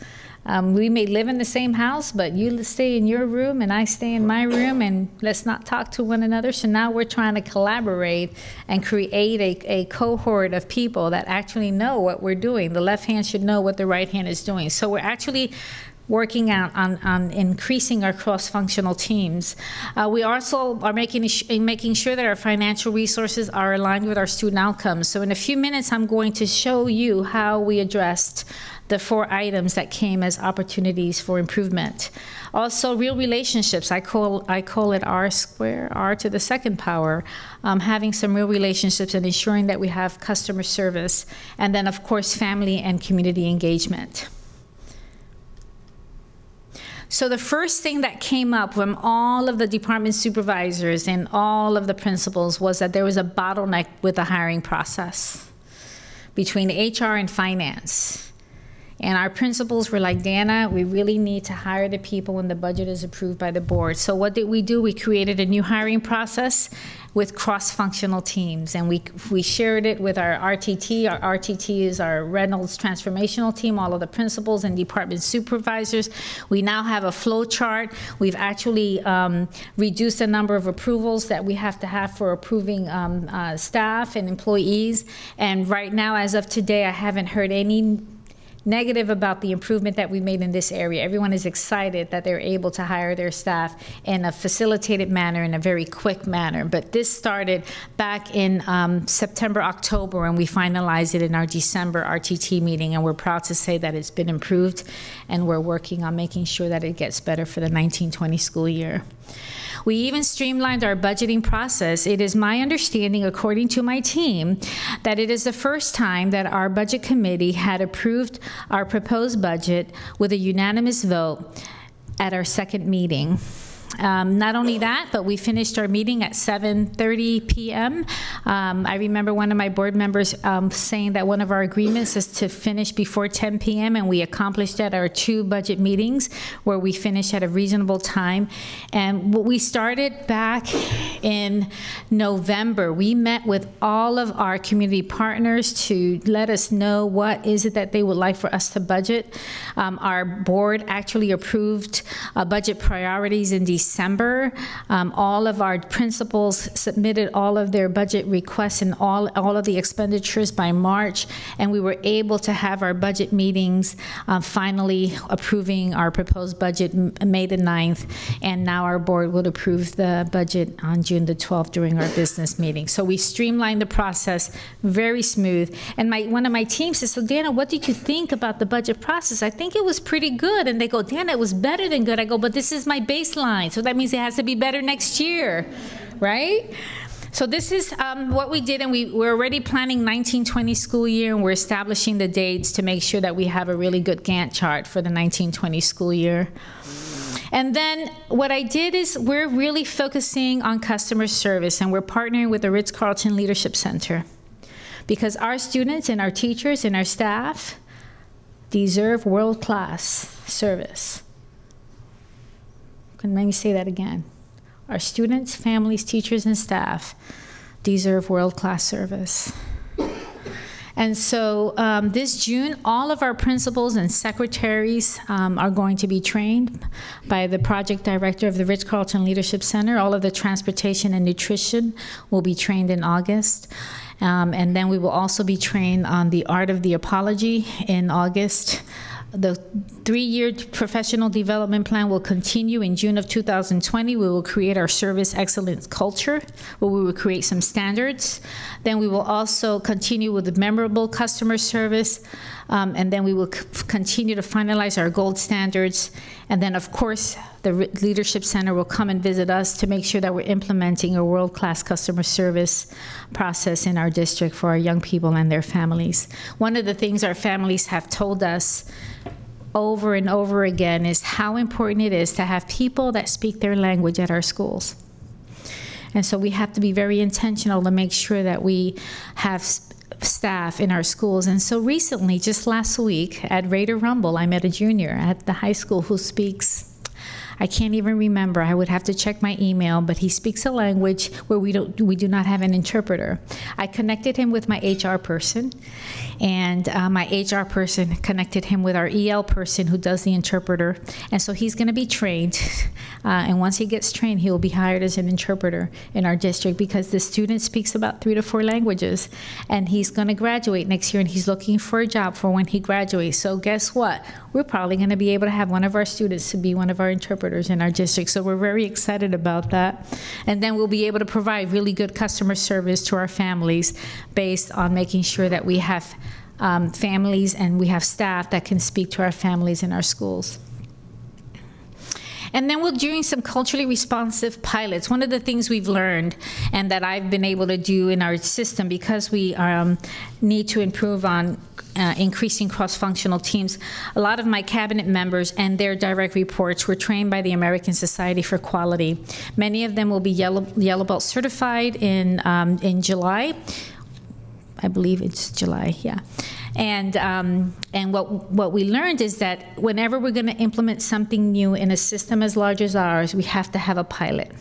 Um, we may live in the same house, but you stay in your room and I stay in my room, and let's not talk to one another. So now we're trying to collaborate and create a, a cohort of people that actually know what we're doing. The left hand should know what the right hand is doing. So we're actually working out on, on increasing our cross-functional teams. Uh, we also are making, making sure that our financial resources are aligned with our student outcomes. So in a few minutes, I'm going to show you how we addressed the four items that came as opportunities for improvement. Also, real relationships. I call, I call it R square, R to the second power, um, having some real relationships and ensuring that we have customer service. And then, of course, family and community engagement. So the first thing that came up from all of the department supervisors and all of the principals was that there was a bottleneck with the hiring process between H R and finance. And our principals were like, Danna, we really need to hire the people when the budget is approved by the board. So what did we do? We created a new hiring process with cross-functional teams. And we, we shared it with our R T T. Our R T T is our Reynolds Transformational Team, all of the principals and department supervisors. We now have a flow chart. We've actually um, reduced the number of approvals that we have to have for approving um, uh, staff and employees. And right now, as of today, I haven't heard any negative about the improvement that we made in this area. Everyone is excited that they're able to hire their staff in a facilitated manner, in a very quick manner. But this started back in um, September, October, and we finalized it in our December R T T meeting, and we're proud to say that it's been improved, and we're working on making sure that it gets better for the nineteen twenty school year. We even streamlined our budgeting process. It is my understanding, according to my team, that it is the first time that our budget committee had approved our proposed budget with a unanimous vote at our second meeting. Um, not only that, but we finished our meeting at seven thirty p m Um, I remember one of my board members um, saying that one of our agreements is to finish before ten p m and we accomplished that at our two budget meetings, where we finished at a reasonable time. And we started back in November. We met with all of our community partners to let us know what is it that they would like for us to budget. Um, our board actually approved uh, budget priorities in December. December, um, all of our principals submitted all of their budget requests and all, all of the expenditures by March, and we were able to have our budget meetings uh, finally approving our proposed budget May the ninth, and now our board will approve the budget on June the twelfth during our business meeting. So we streamlined the process, very smooth, and my, one of my team says, so Danna, what did you think about the budget process? I think it was pretty good, and they go, Danna, it was better than good. I go, but this is my baseline. So that means it has to be better next year, right? So this is um, what we did, and we, we're already planning nineteen twenty school year, and we're establishing the dates to make sure that we have a really good Gantt chart for the nineteen twenty school year. And then what I did is we're really focusing on customer service, and we're partnering with the Ritz-Carlton Leadership Center, because our students and our teachers and our staff deserve world-class service. And let me say that again. Our students, families, teachers, and staff deserve world-class service. And so um, this June, all of our principals and secretaries um, are going to be trained by the project director of the Ritz-Carlton Leadership Center. All of the transportation and nutrition will be trained in August. Um, and then we will also be trained on the art of the apology in August. The three-year professional development plan will continue in June of two thousand twenty. We will create our service excellence culture, where we will create some standards. Then we will also continue with the memorable customer service, um, and then we will continue to finalize our gold standards. And then, of course, the Leadership Center will come and visit us to make sure that we're implementing a world-class customer service process in our district for our young people and their families. One of the things our families have told us over and over again is how important it is to have people that speak their language at our schools. And so we have to be very intentional to make sure that we have staff in our schools. And so recently, just last week at Raider Rumble, I met a junior at the high school who speaks, I can't even remember, I would have to check my email, but he speaks a language where we don't, we do not have an interpreter. I connected him with my H R person, and uh, my H R person connected him with our E L person who does the interpreter. And so he's gonna be trained, uh, and once he gets trained, he will be hired as an interpreter in our district, because the student speaks about three to four languages, and he's gonna graduate next year, and he's looking for a job for when he graduates. So guess what? We're probably gonna be able to have one of our students to be one of our interpreters in our district. So we're very excited about that. And then we'll be able to provide really good customer service to our families based on making sure that we have um, families and we have staff that can speak to our families in our schools. And then we're doing some culturally responsive pilots. One of the things we've learned and that I've been able to do in our system, because we um, need to improve on uh, increasing cross-functional teams, a lot of my cabinet members and their direct reports were trained by the American Society for Quality. Many of them will be Yellow, Yellow Belt certified in, um, in July. I believe it's July, yeah. And, um, and what, what we learned is that whenever we're going to implement something new in a system as large as ours, we have to have a pilot.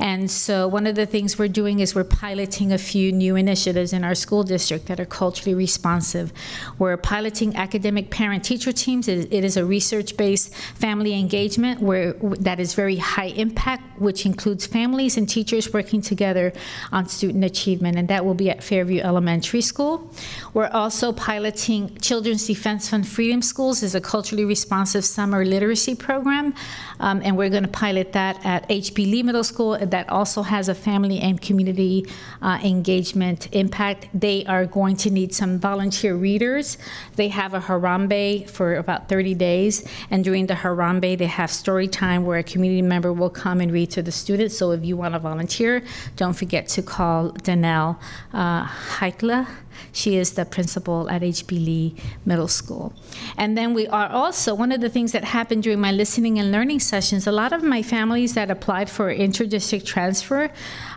And so one of the things we're doing is we're piloting a few new initiatives in our school district that are culturally responsive. We're piloting academic parent-teacher teams. It is a research-based family engagement where that is very high impact, which includes families and teachers working together on student achievement, and that will be at Fairview Elementary School. We're also piloting Children's Defense Fund Freedom Schools as a culturally responsive summer literacy program, um, and we're going to pilot that at H B Lee Middle School. That also has a family and community uh, engagement impact. They are going to need some volunteer readers. They have a Harambe for about thirty days, and during the Harambe they have story time where a community member will come and read to the students. So if you want to volunteer, don't forget to call Danelle uh, Heikla. She is the principal at H B Lee Middle School. And then we are also, one of the things that happened during my listening and learning sessions, a lot of my families that applied for interdistrict transfer,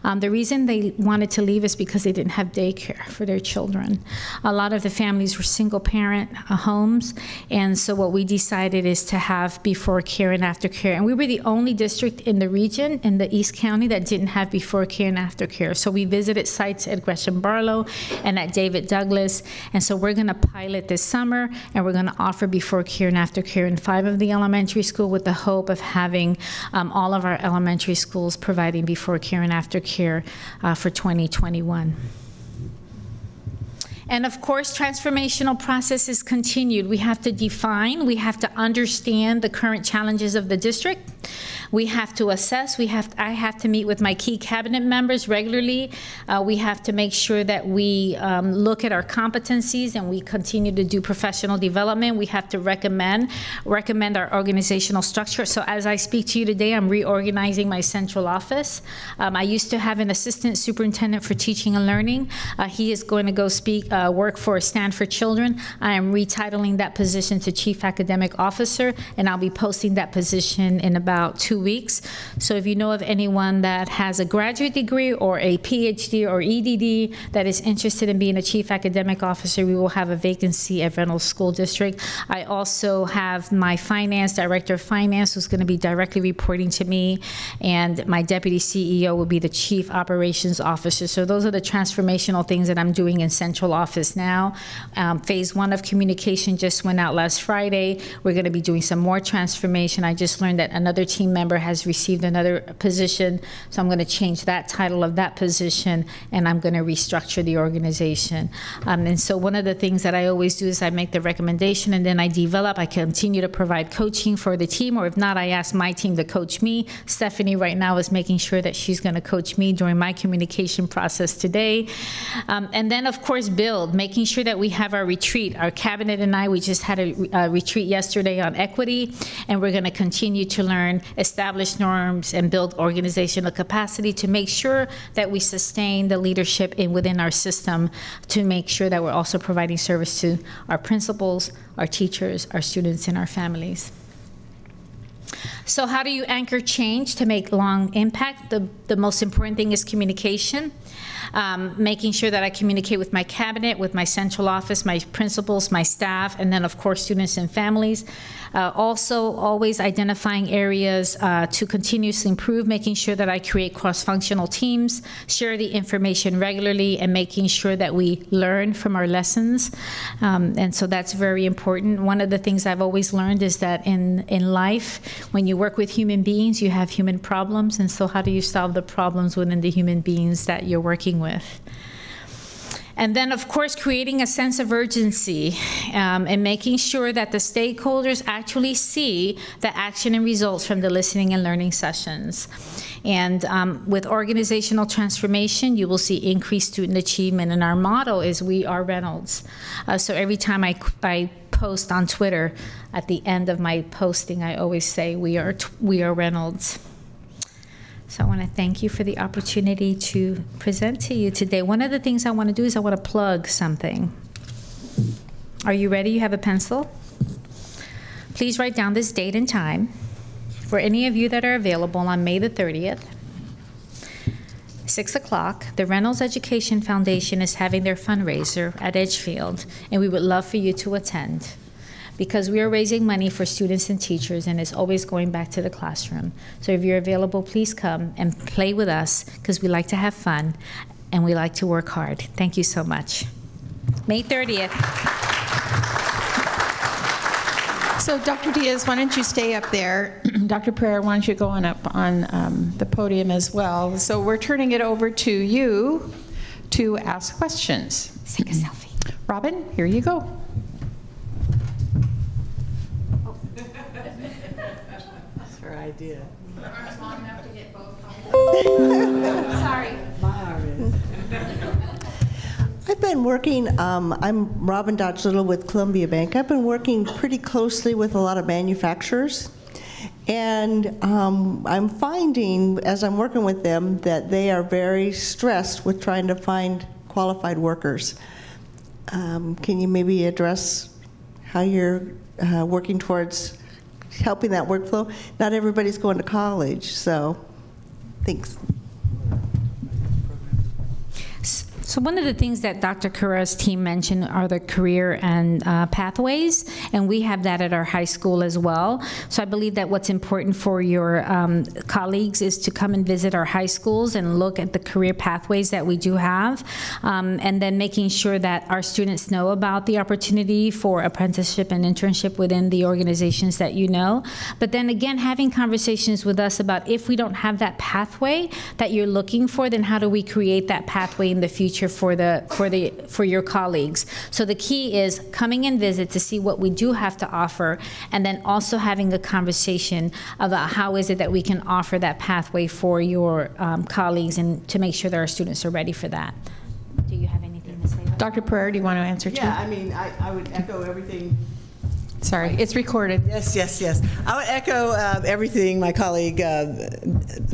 um, the reason they wanted to leave is because they didn't have daycare for their children. A lot of the families were single parent uh, homes, and so what we decided is to have before care and after care. And we were the only district in the region, in the East County, that didn't have before care and after care. So we visited sites at Gresham-Barlow and at David Douglas, and so we're going to pilot this summer, and we're going to offer before care and after care in five of the elementary school, with the hope of having um, all of our elementary schools providing before care and after care uh, for twenty twenty-one. And of course, transformational processes continued. We have to define, we have to understand the current challenges of the district. We have to assess, we have, I have to meet with my key cabinet members regularly. Uh, we have to make sure that we um, look at our competencies and we continue to do professional development. We have to recommend, recommend our organizational structure. So as I speak to you today, I'm reorganizing my central office. Um, I used to have an assistant superintendent for teaching and learning. Uh, he is going to go speak, Uh, work for Stanford Children. I am retitling that position to Chief Academic Officer, and I'll be posting that position in about two weeks. So if you know of anyone that has a graduate degree or a PhD or E D D that is interested in being a Chief Academic Officer, we will have a vacancy at Reynolds School District. I also have my finance, Director of Finance, who's going to be directly reporting to me, and my Deputy C E O will be the Chief Operations Officer. So those are the transformational things that I'm doing in Central Office. Office now. Um, phase one of communication just went out last Friday. We're going to be doing some more transformation. I just learned that another team member member has received another position, so I'm going to change that title of that position, and I'm going to restructure the organization. Um, and so one of the things that I always do is I make the recommendation, and then I develop, I continue to provide coaching for the team, or if not, I ask my team to coach me. Stephanie right now is making sure that she's going to coach me during my communication process today. Um, and then, of course, build, making sure that we have our retreat. Our cabinet and I, we just had a, a retreat yesterday on equity, and we're going to continue to learn, establish norms, and build organizational capacity to make sure that we sustain the leadership in, within our system, to make sure that we're also providing service to our principals, our teachers, our students, and our families. So how do you anchor change to make long impact? The, the most important thing is communication. Um, making sure that I communicate with my cabinet, with my central office, my principals, my staff, and then of course students and families. Uh, also always identifying areas uh, to continuously improve, making sure that I create cross-functional teams, share the information regularly, and making sure that we learn from our lessons. Um, and so that's very important. One of the things I've always learned is that in, in life, when you work with human beings, you have human problems, and so how do you solve the problems within the human beings that you're working with? And then, of course, creating a sense of urgency um, and making sure that the stakeholders actually see the action and results from the listening and learning sessions. And um, with organizational transformation, you will see increased student achievement. And our motto is, we are Reynolds. Uh, so every time I, I post on Twitter, at the end of my posting, I always say, we are, we are Reynolds. So I want to thank you for the opportunity to present to you today. One of the things I want to do is I want to plug something. Are you ready? You have a pencil? Please write down this date and time for any of you that are available on May the thirtieth. six o'clock, the Reynolds Education Foundation is having their fundraiser at Edgefield, and we would love for you to attend, because we are raising money for students and teachers, and it's always going back to the classroom. So if you're available, please come and play with us, because we like to have fun and we like to work hard. Thank you so much. May thirtieth. So Doctor Diaz, why don't you stay up there? Doctor Perera, why don't you go on up on um, the podium as well? So we're turning it over to you to ask questions. Take a selfie. Robin, here you go. Idea. Arms long enough to get both. Sorry. I've been working, um, I'm Robin Dodge Little with Columbia Bank. I've been working pretty closely with a lot of manufacturers, and um, I'm finding as I'm working with them that they are very stressed with trying to find qualified workers. Um, can you maybe address how you're uh, working towards helping that workflow? Not everybody's going to college, so thanks. So one of the things that Doctor Carrera's team mentioned are the career and uh, pathways, and we have that at our high school as well. So I believe that what's important for your um, colleagues is to come and visit our high schools and look at the career pathways that we do have, um, and then making sure that our students know about the opportunity for apprenticeship and internship within the organizations that you know. But then again, having conversations with us about, if we don't have that pathway that you're looking for, then how do we create that pathway in the future for the for the for your colleagues. So the key is coming and visit to see what we do have to offer, and then also having a conversation about how is it that we can offer that pathway for your um, colleagues, and to make sure that our students are ready for that. Do you have anything to say about Doctor Perera, do you want to answer too? Yeah, I mean, I, I would echo everything. Sorry, it's recorded. Yes, yes, yes. I would echo uh, everything my colleague, uh,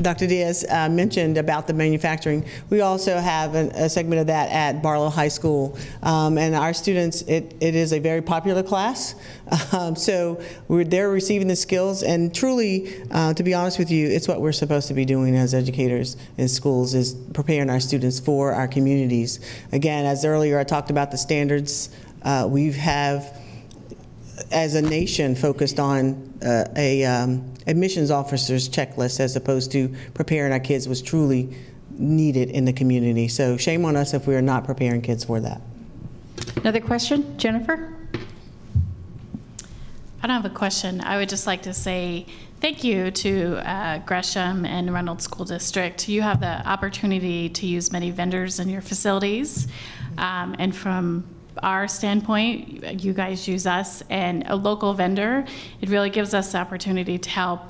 Doctor Diaz, uh, mentioned about the manufacturing. We also have an, a segment of that at Barlow High School. Um, and our students, it, it is a very popular class. Um, so we're, they're receiving the skills. And truly, uh, to be honest with you, it's what we're supposed to be doing as educators in schools, is preparing our students for our communities. Again, as earlier I talked about the standards, uh, we have, as a nation, focused on uh, a um, admissions officer's checklist, as opposed to preparing our kids was truly needed in the community. So shame on us if we are not preparing kids for that. Another question, Jennifer? I don't have a question. I would just like to say thank you to uh, Gresham and Reynolds School District. You have the opportunity to use many vendors in your facilities, um, and from our standpoint, you guys use us and a local vendor. It really gives us the opportunity to help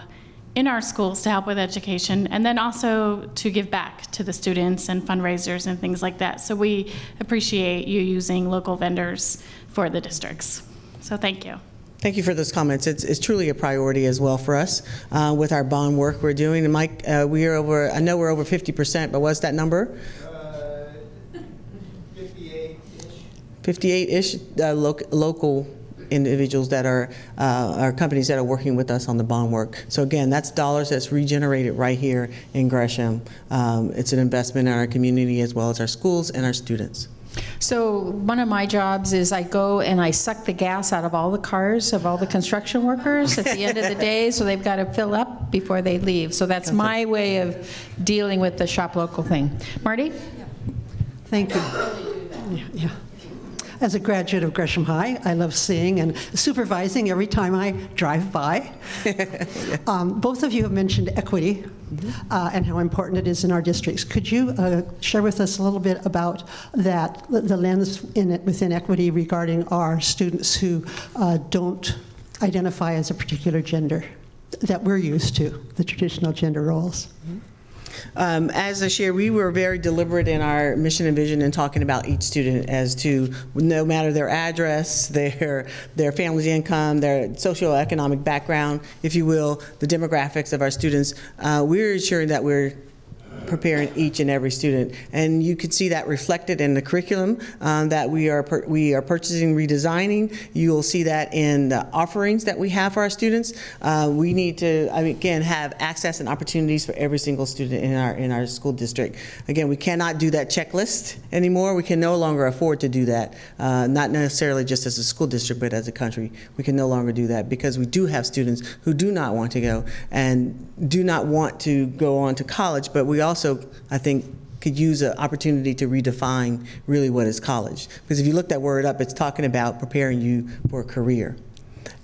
in our schools, to help with education, and then also to give back to the students and fundraisers and things like that. So we appreciate you using local vendors for the districts. So thank you. Thank you for those comments. It's, it's truly a priority as well for us uh, with our bond work we're doing. And Mike, uh, we are over, I know we're over fifty percent, but what's that number? Uh, fifty-eight-ish. fifty-eight-ish uh, lo local individuals that are, uh, are companies that are working with us on the bond work. So again, that's dollars that's regenerated right here in Gresham. Um, it's an investment in our community as well as our schools and our students. So one of my jobs is I go and I suck the gas out of all the cars of all the construction workers at the end of the day, so they've got to fill up before they leave. So that's my way of dealing with the shop local thing. Marty? Yeah. Thank you. Yeah, yeah. As a graduate of Gresham High, I love seeing and supervising every time I drive by. Um, both of you have mentioned equity uh, and how important it is in our districts. Could you uh, share with us a little bit about that, the lens in it within equity regarding our students who uh, don't identify as a particular gender that we're used to, the traditional gender roles? Mm-hmm. Um, as this year, we were very deliberate in our mission and vision in talking about each student as to no matter their address, their their family's income, their socioeconomic background, if you will, the demographics of our students, uh, we're ensuring that we're preparing each and every student, and you can see that reflected in the curriculum um, that we are per we are purchasing, redesigning. You will see that in the offerings that we have for our students. Uh, we need to I mean, again have access and opportunities for every single student in our in our school district. Again, we cannot do that checklist anymore. We can no longer afford to do that. Uh, not necessarily just as a school district, but as a country, we can no longer do that because we do have students who do not want to go and do not want to go on to college, but we also also, I think, could use an opportunity to redefine really what is college. Because if you look that word up, it's talking about preparing you for a career.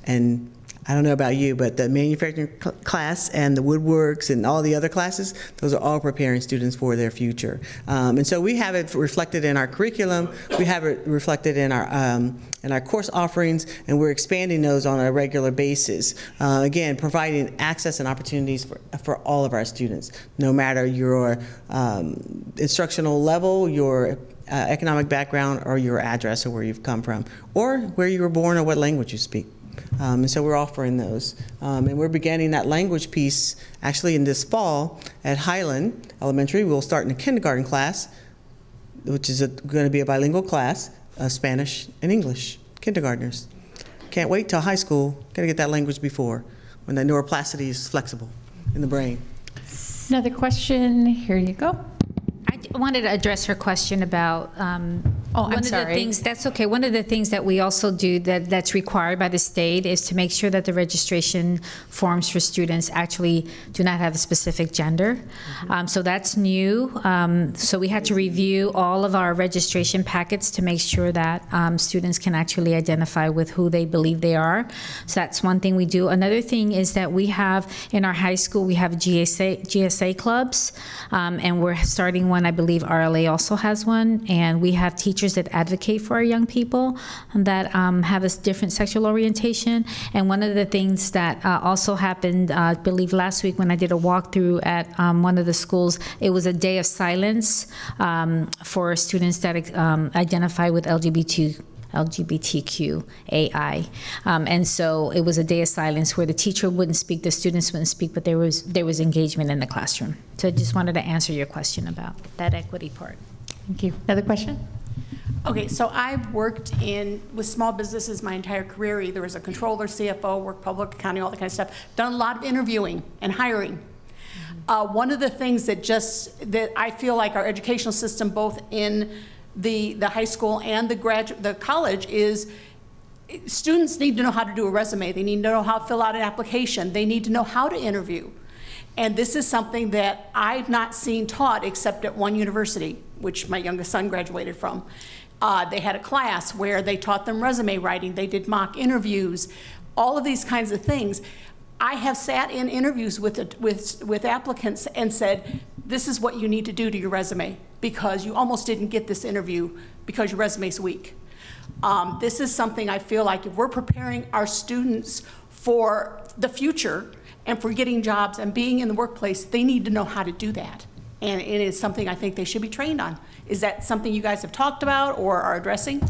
And I don't know about you, but the manufacturing cl class and the woodworks and all the other classes, those are all preparing students for their future. Um, and so we have it reflected in our curriculum, we have it reflected in our um, in our course offerings, and we're expanding those on a regular basis. Uh, again, providing access and opportunities for, for all of our students, no matter your um, instructional level, your uh, economic background, or your address or where you've come from, or where you were born or what language you speak. Um, and so we're offering those. Um, and we're beginning that language piece actually in this fall at Highland Elementary. We'll start in the kindergarten class, which is going to be a bilingual class, uh, Spanish and English, kindergartners. Can't wait till high school. Got to get that language before, when the neuroplasticity is flexible in the brain. Another question. Here you go. I wanted to address her question about um, Oh, I'm one sorry. Of the things, that's okay. One of the things that we also do that, that's required by the state is to make sure that the registration forms for students actually do not have a specific gender. Mm-hmm. um, so that's new. Um, so we had to review all of our registration packets to make sure that um, students can actually identify with who they believe they are. So that's one thing we do. Another thing is that we have, in our high school, we have G S A, G S A clubs, um, and we're starting one. I believe R L A also has one, and we have teachers that advocate for our young people that um, have a different sexual orientation. And one of the things that uh, also happened, uh, I believe last week when I did a walkthrough at um, one of the schools, it was a day of silence um, for students that um, identify with L G B T L G B T Q A I. Um, and so it was a day of silence where the teacher wouldn't speak, the students wouldn't speak, but there was, there was engagement in the classroom. So I just wanted to answer your question about that equity part. Thank you. Another question? Okay, so I've worked in with small businesses my entire career, either as a controller, C F O, work public accounting, all that kind of stuff. Done a lot of interviewing and hiring. Uh, one of the things that just that I feel like our educational system, both in the the high school and the graduate the college, is students need to know how to do a resume. They need to know how to fill out an application. They need to know how to interview. And this is something that I've not seen taught except at one university, which my youngest son graduated from. Uh, they had a class where they taught them resume writing. They did mock interviews. all of these kinds of things. I have sat in interviews with, with, with applicants and said, this is what you need to do to your resume, because you almost didn't get this interview because your resume's weak. Um, this is something I feel like if we're preparing our students for the future and for getting jobs and being in the workplace, they need to know how to do that. And it is something I think they should be trained on. Is that something you guys have talked about or are addressing?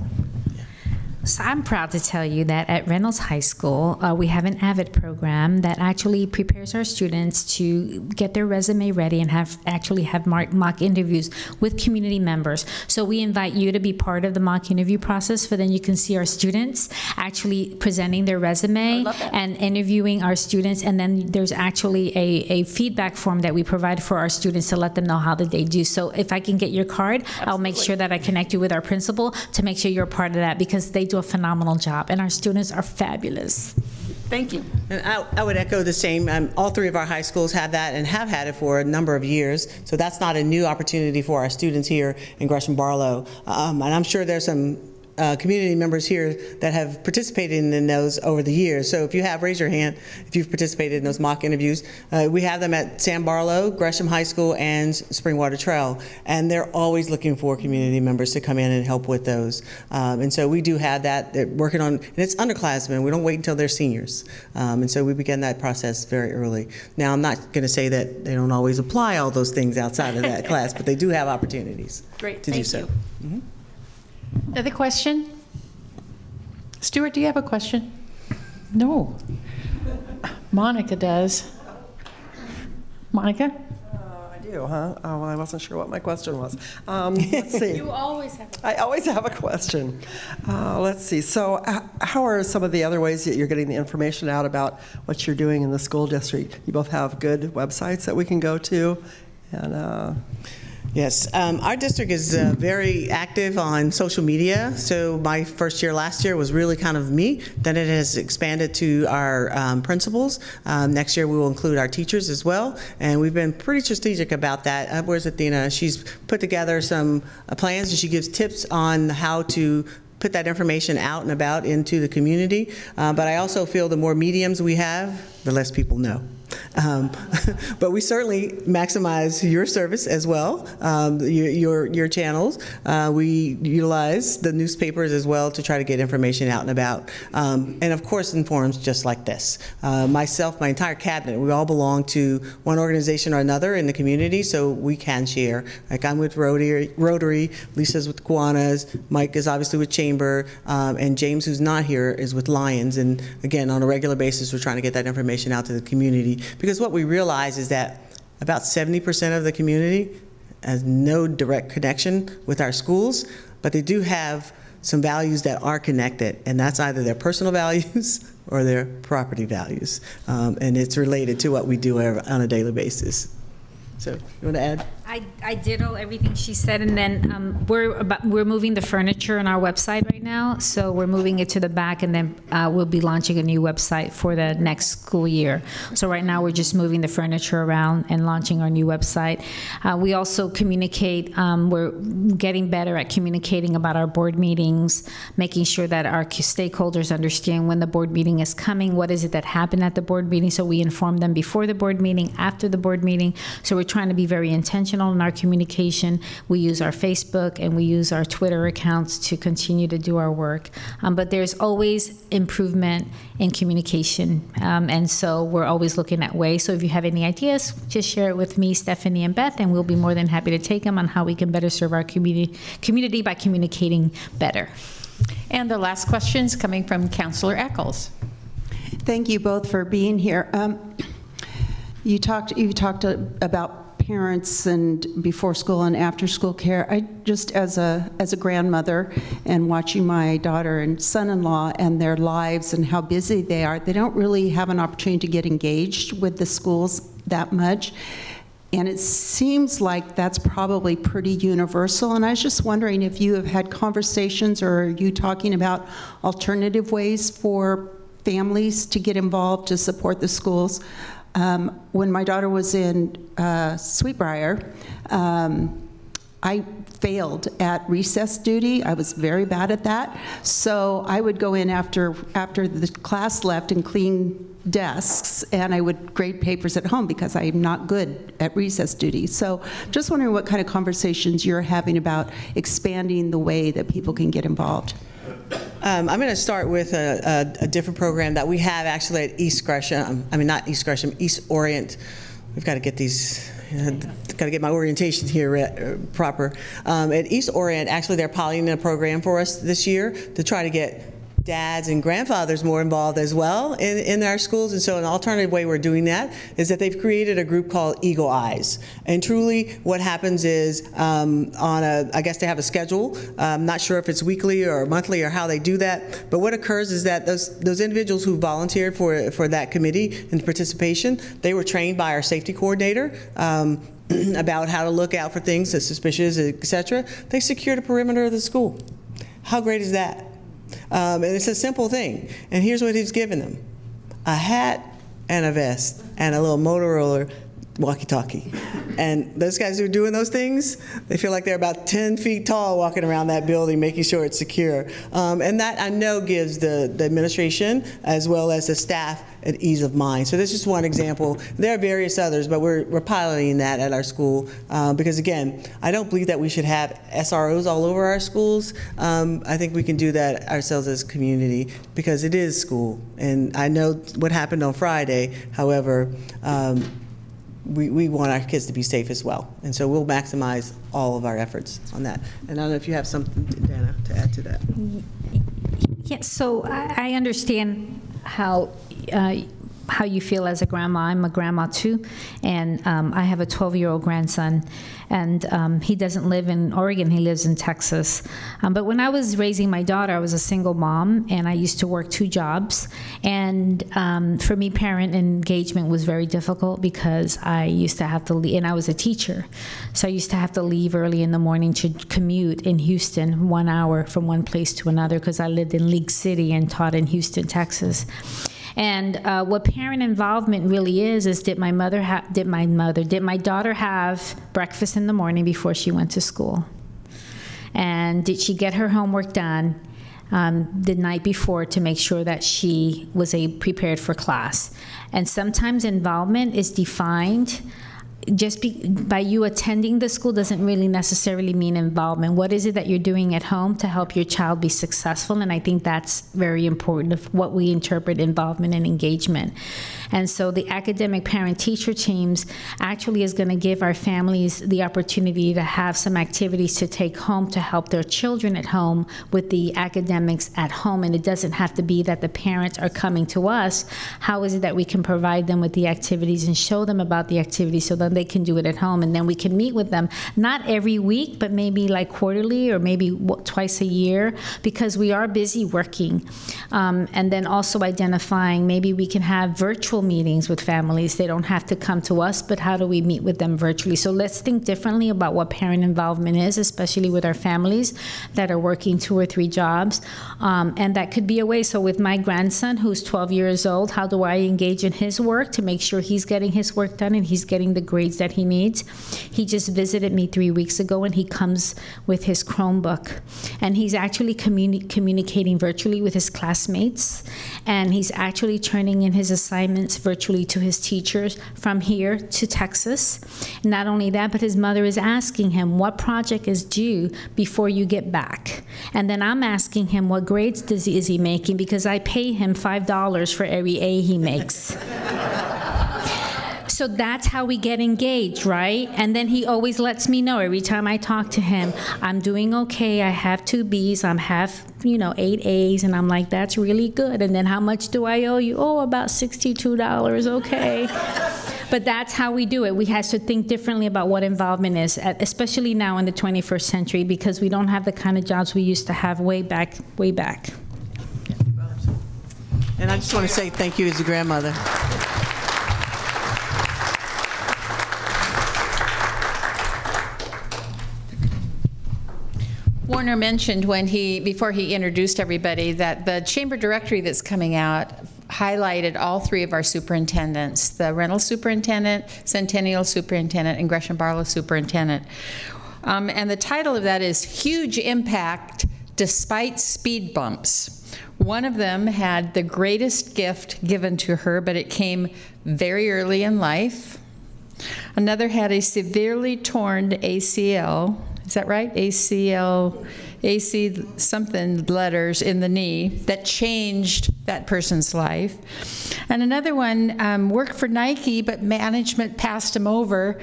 So I'm proud to tell you that at Reynolds High School, uh, we have an AVID program that actually prepares our students to get their resume ready and have actually have mock interviews with community members. So we invite you to be part of the mock interview process, for then you can see our students actually presenting their resume and interviewing our students. And then there's actually a, a feedback form that we provide for our students to let them know how did they do. So if I can get your card, absolutely. I'll make sure that I connect you with our principal to make sure you're a part of that, because they do a phenomenal job, and our students are fabulous. Thank you. And I, I would echo the same. Um, all three of our high schools have that and have had it for a number of years, so that's not a new opportunity for our students here in Gresham-Barlow. Um, and I'm sure there's some Uh, community members here that have participated in those over the years. So if you have, raise your hand if you've participated in those mock interviews. Uh, we have them at San Barlow, Gresham High School, and Springwater Trail, and they're always looking for community members to come in and help with those. Um, and so we do have that. They're working on, and it's underclassmen. We don't wait until they're seniors. Um, and so we begin that process very early. Now, I'm not going to say that they don't always apply all those things outside of that class, but they do have opportunities Great. to Thank do so. You. Mm-hmm. Another question? Stuart, do you have a question? No. Monica does. Monica? Uh, I do, huh? Oh, well, I wasn't sure what my question was. Um, let's see. You always have a question. I always have a question. Uh, let's see. So uh, how are some of the other ways that you're getting the information out about what you're doing in the school district? You both have good websites that we can go to, and uh, Yes, um, our district is uh, very active on social media. So my first year last year was really kind of me. Then it has expanded to our um, principals. Um, next year we will include our teachers as well. And we've been pretty strategic about that. Uh, where's Athena? She's put together some uh, plans, and she gives tips on how to put that information out and about into the community. Uh, but I also feel the more mediums we have, the less people know. Um, but we certainly maximize your service as well, um, your, your, your channels. Uh, we utilize the newspapers as well to try to get information out and about. Um, and of course, in forums just like this. Uh, myself, my entire cabinet, we all belong to one organization or another in the community, so we can share. Like I'm with Rotary, Rotary Lisa's with Kiwanis, Mike is obviously with Chamber, um, and James, who's not here, is with Lions. And again, on a regular basis, we're trying to get that information out to the community. Because what we realize is that about seventy percent of the community has no direct connection with our schools, but they do have some values that are connected, and that's either their personal values or their property values. Um, and it's related to what we do on a daily basis. So, you want to add? I, I ditto everything she said, and then um, we're about, we're moving the furniture on our website right now, so we're moving it to the back, and then uh, we'll be launching a new website for the next school year. So right now we're just moving the furniture around and launching our new website. Uh, we also communicate. Um, we're getting better at communicating about our board meetings, making sure that our stakeholders understand when the board meeting is coming, what is it that happened at the board meeting, so we inform them before the board meeting, after the board meeting. So we're trying to be very intentional in our communication. We use our Facebook and we use our Twitter accounts to continue to do our work. Um, but there's always improvement in communication. Um, and so we're always looking at ways. So if you have any ideas, just share it with me, Stephanie, and Beth, and we'll be more than happy to take them on how we can better serve our community, community by communicating better. And the last question is coming from Councilor Eccles. Thank you both for being here. Um, you talked, you talked about parents and before school and after school care. I just, as a as a grandmother and watching my daughter and son-in-law and their lives and how busy they are, they don't really have an opportunity to get engaged with the schools that much. And it seems like that's probably pretty universal. And I was just wondering if you have had conversations, or are you talking about alternative ways for families to get involved to support the schools? Um, when my daughter was in uh, Sweetbriar, um, I failed at recess duty. I was very bad at that. So I would go in after, after the class left and clean desks, and I would grade papers at home because I'm not good at recess duty. So just wondering what kind of conversations you're having about expanding the way that people can get involved. Um, I'm going to start with a, a, a different program that we have actually at East Gresham. I mean, not East Gresham, East Orient. We've got to get these, uh, got to get my orientation here uh, proper. Um, at East Orient, actually, they're piloting a program for us this year to try to get dads and grandfathers more involved as well in, in our schools. And so an alternative way we're doing that is that they've created a group called Eagle Eyes. And truly what happens is um, on a, I guess they have a schedule. I'm not sure if it's weekly or monthly or how they do that. But what occurs is that those, those individuals who volunteered for, for that committee and participation, they were trained by our safety coordinator um, about how to look out for things that's suspicious, et cetera. They secured a perimeter of the school. How great is that? Um, and it's a simple thing, and here's what he's given them: a hat and a vest and a little Motorola walkie-talkie. And those guys who are doing those things, they feel like they're about ten feet tall walking around that building, making sure it's secure. Um, and that, I know, gives the, the administration as well as the staff an ease of mind. So this is one example. There are various others, but we're, we're piloting that at our school uh, because, again, I don't believe that we should have S R Os all over our schools. Um, I think we can do that ourselves as a community because it is school. And I know what happened on Friday. However, um, We, we want our kids to be safe as well. And so we'll maximize all of our efforts on that. And I don't know if you have something, Danna, to add to that. Yeah, so I understand how, uh, how you feel as a grandma. I'm a grandma too. And um, I have a twelve-year-old grandson. And um, he doesn't live in Oregon, he lives in Texas. Um, but when I was raising my daughter, I was a single mom, and I used to work two jobs. And um, for me, parent engagement was very difficult because I used to have to leave, and I was a teacher. So I used to have to leave early in the morning to commute in Houston, one hour from one place to another, because I lived in League City and taught in Houston, Texas. And uh, what parent involvement really is, is did my mother ha did my mother, did my daughter have breakfast in the morning before she went to school? And did she get her homework done um, the night before to make sure that she was a prepared for class? And sometimes involvement is defined just be, by you attending the school doesn't really necessarily mean involvement. What is it that you're doing at home to help your child be successful? And I think that's very important of what we interpret involvement and engagement. And so the academic parent-teacher teams actually is going to give our families the opportunity to have some activities to take home to help their children at home with the academics at home. And it doesn't have to be that the parents are coming to us. How is it that we can provide them with the activities and show them about the activities so that they can do it at home? And then we can meet with them, not every week, but maybe like quarterly or maybe twice a year, because we are busy working. Um, and then also identifying, maybe we can have virtual meetings with families. They don't have to come to us, but how do we meet with them virtually? So let's think differently about what parent involvement is, especially with our families that are working two or three jobs. Um, and that could be a way. So with my grandson, who's twelve years old, how do I engage in his work to make sure he's getting his work done and he's getting the grades that he needs? He just visited me three weeks ago, and he comes with his Chromebook. And he's actually communi- communicating virtually with his classmates, and he's actually turning in his assignments virtually to his teachers from here to Texas. Not only that, but his mother is asking him, what project is due before you get back? And then I'm asking him, what grades does he, is he making? Because I pay him five dollars for every A he makes. So that's how we get engaged, right? And then he always lets me know every time I talk to him, I'm doing okay, I have two B's, I'm half, you know, eight A's, and I'm like, that's really good. And then how much do I owe you? Oh, about sixty-two dollars, okay. But that's how we do it. We have to think differently about what involvement is, especially now in the twenty-first century, because we don't have the kind of jobs we used to have way back, way back. And I just want to say thank you as a grandmother. Warner mentioned when he, before he introduced everybody, that the chamber directory that's coming out highlighted all three of our superintendents, the Reynolds superintendent, Centennial superintendent, and Gresham-Barlow superintendent. Um, and the title of that is Huge Impact Despite Speed Bumps. One of them had the greatest gift given to her, but it came very early in life. Another had a severely torn A C L. Is that right? A C L, A C something letters in the knee that changed that person's life. And another one um, worked for Nike, but management passed him over,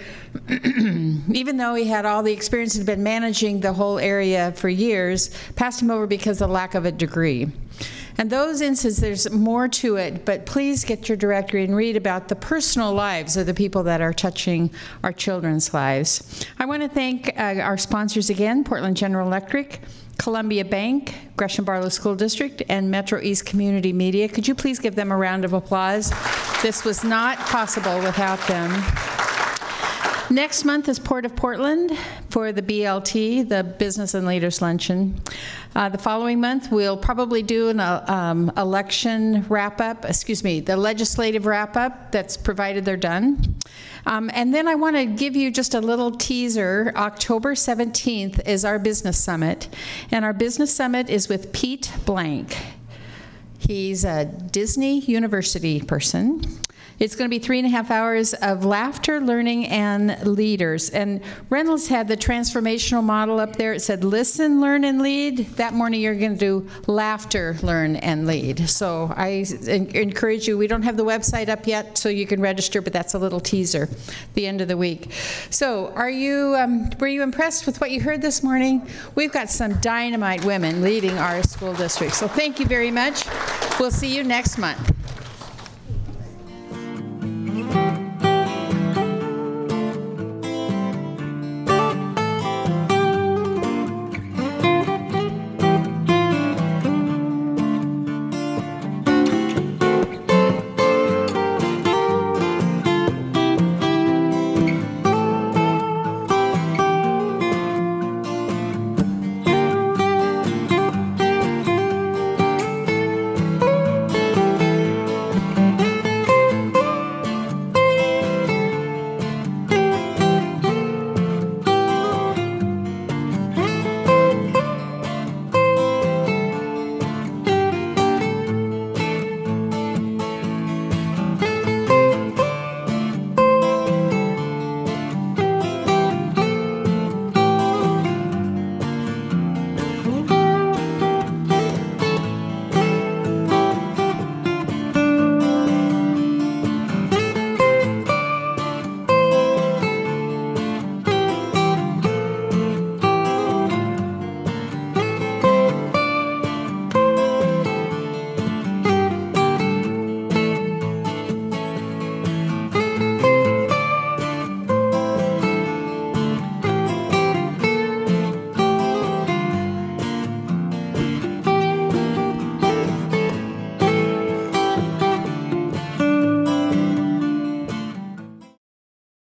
even though he had all the experience and had been managing the whole area for years, passed him over because of the lack of a degree. And those instances, there's more to it, but please get your directory and read about the personal lives of the people that are touching our children's lives. I want to thank uh, our sponsors again, Portland General Electric, Columbia Bank, Gresham-Barlow School District, and Metro East Community Media. Could you please give them a round of applause? This was not possible without them. Next month is Port of Portland for the B L T, the Business and Leaders Luncheon. Uh, the following month, we'll probably do an um, election wrap-up, excuse me, the legislative wrap-up, that's provided they're done. Um, and then I want to give you just a little teaser. October seventeenth is our business summit, and our business summit is with Pete Blank. He's a Disney University person. It's going to be three and a half hours of laughter, learning, and leaders. And Reynolds had the transformational model up there. It said, listen, learn, and lead. That morning, you're going to do laughter, learn, and lead. So I encourage you. We don't have the website up yet, so you can register, but that's a little teaser at the end of the week. So are you, um, were you impressed with what you heard this morning? We've got some dynamite women leading our school district. So thank you very much. We'll see you next month.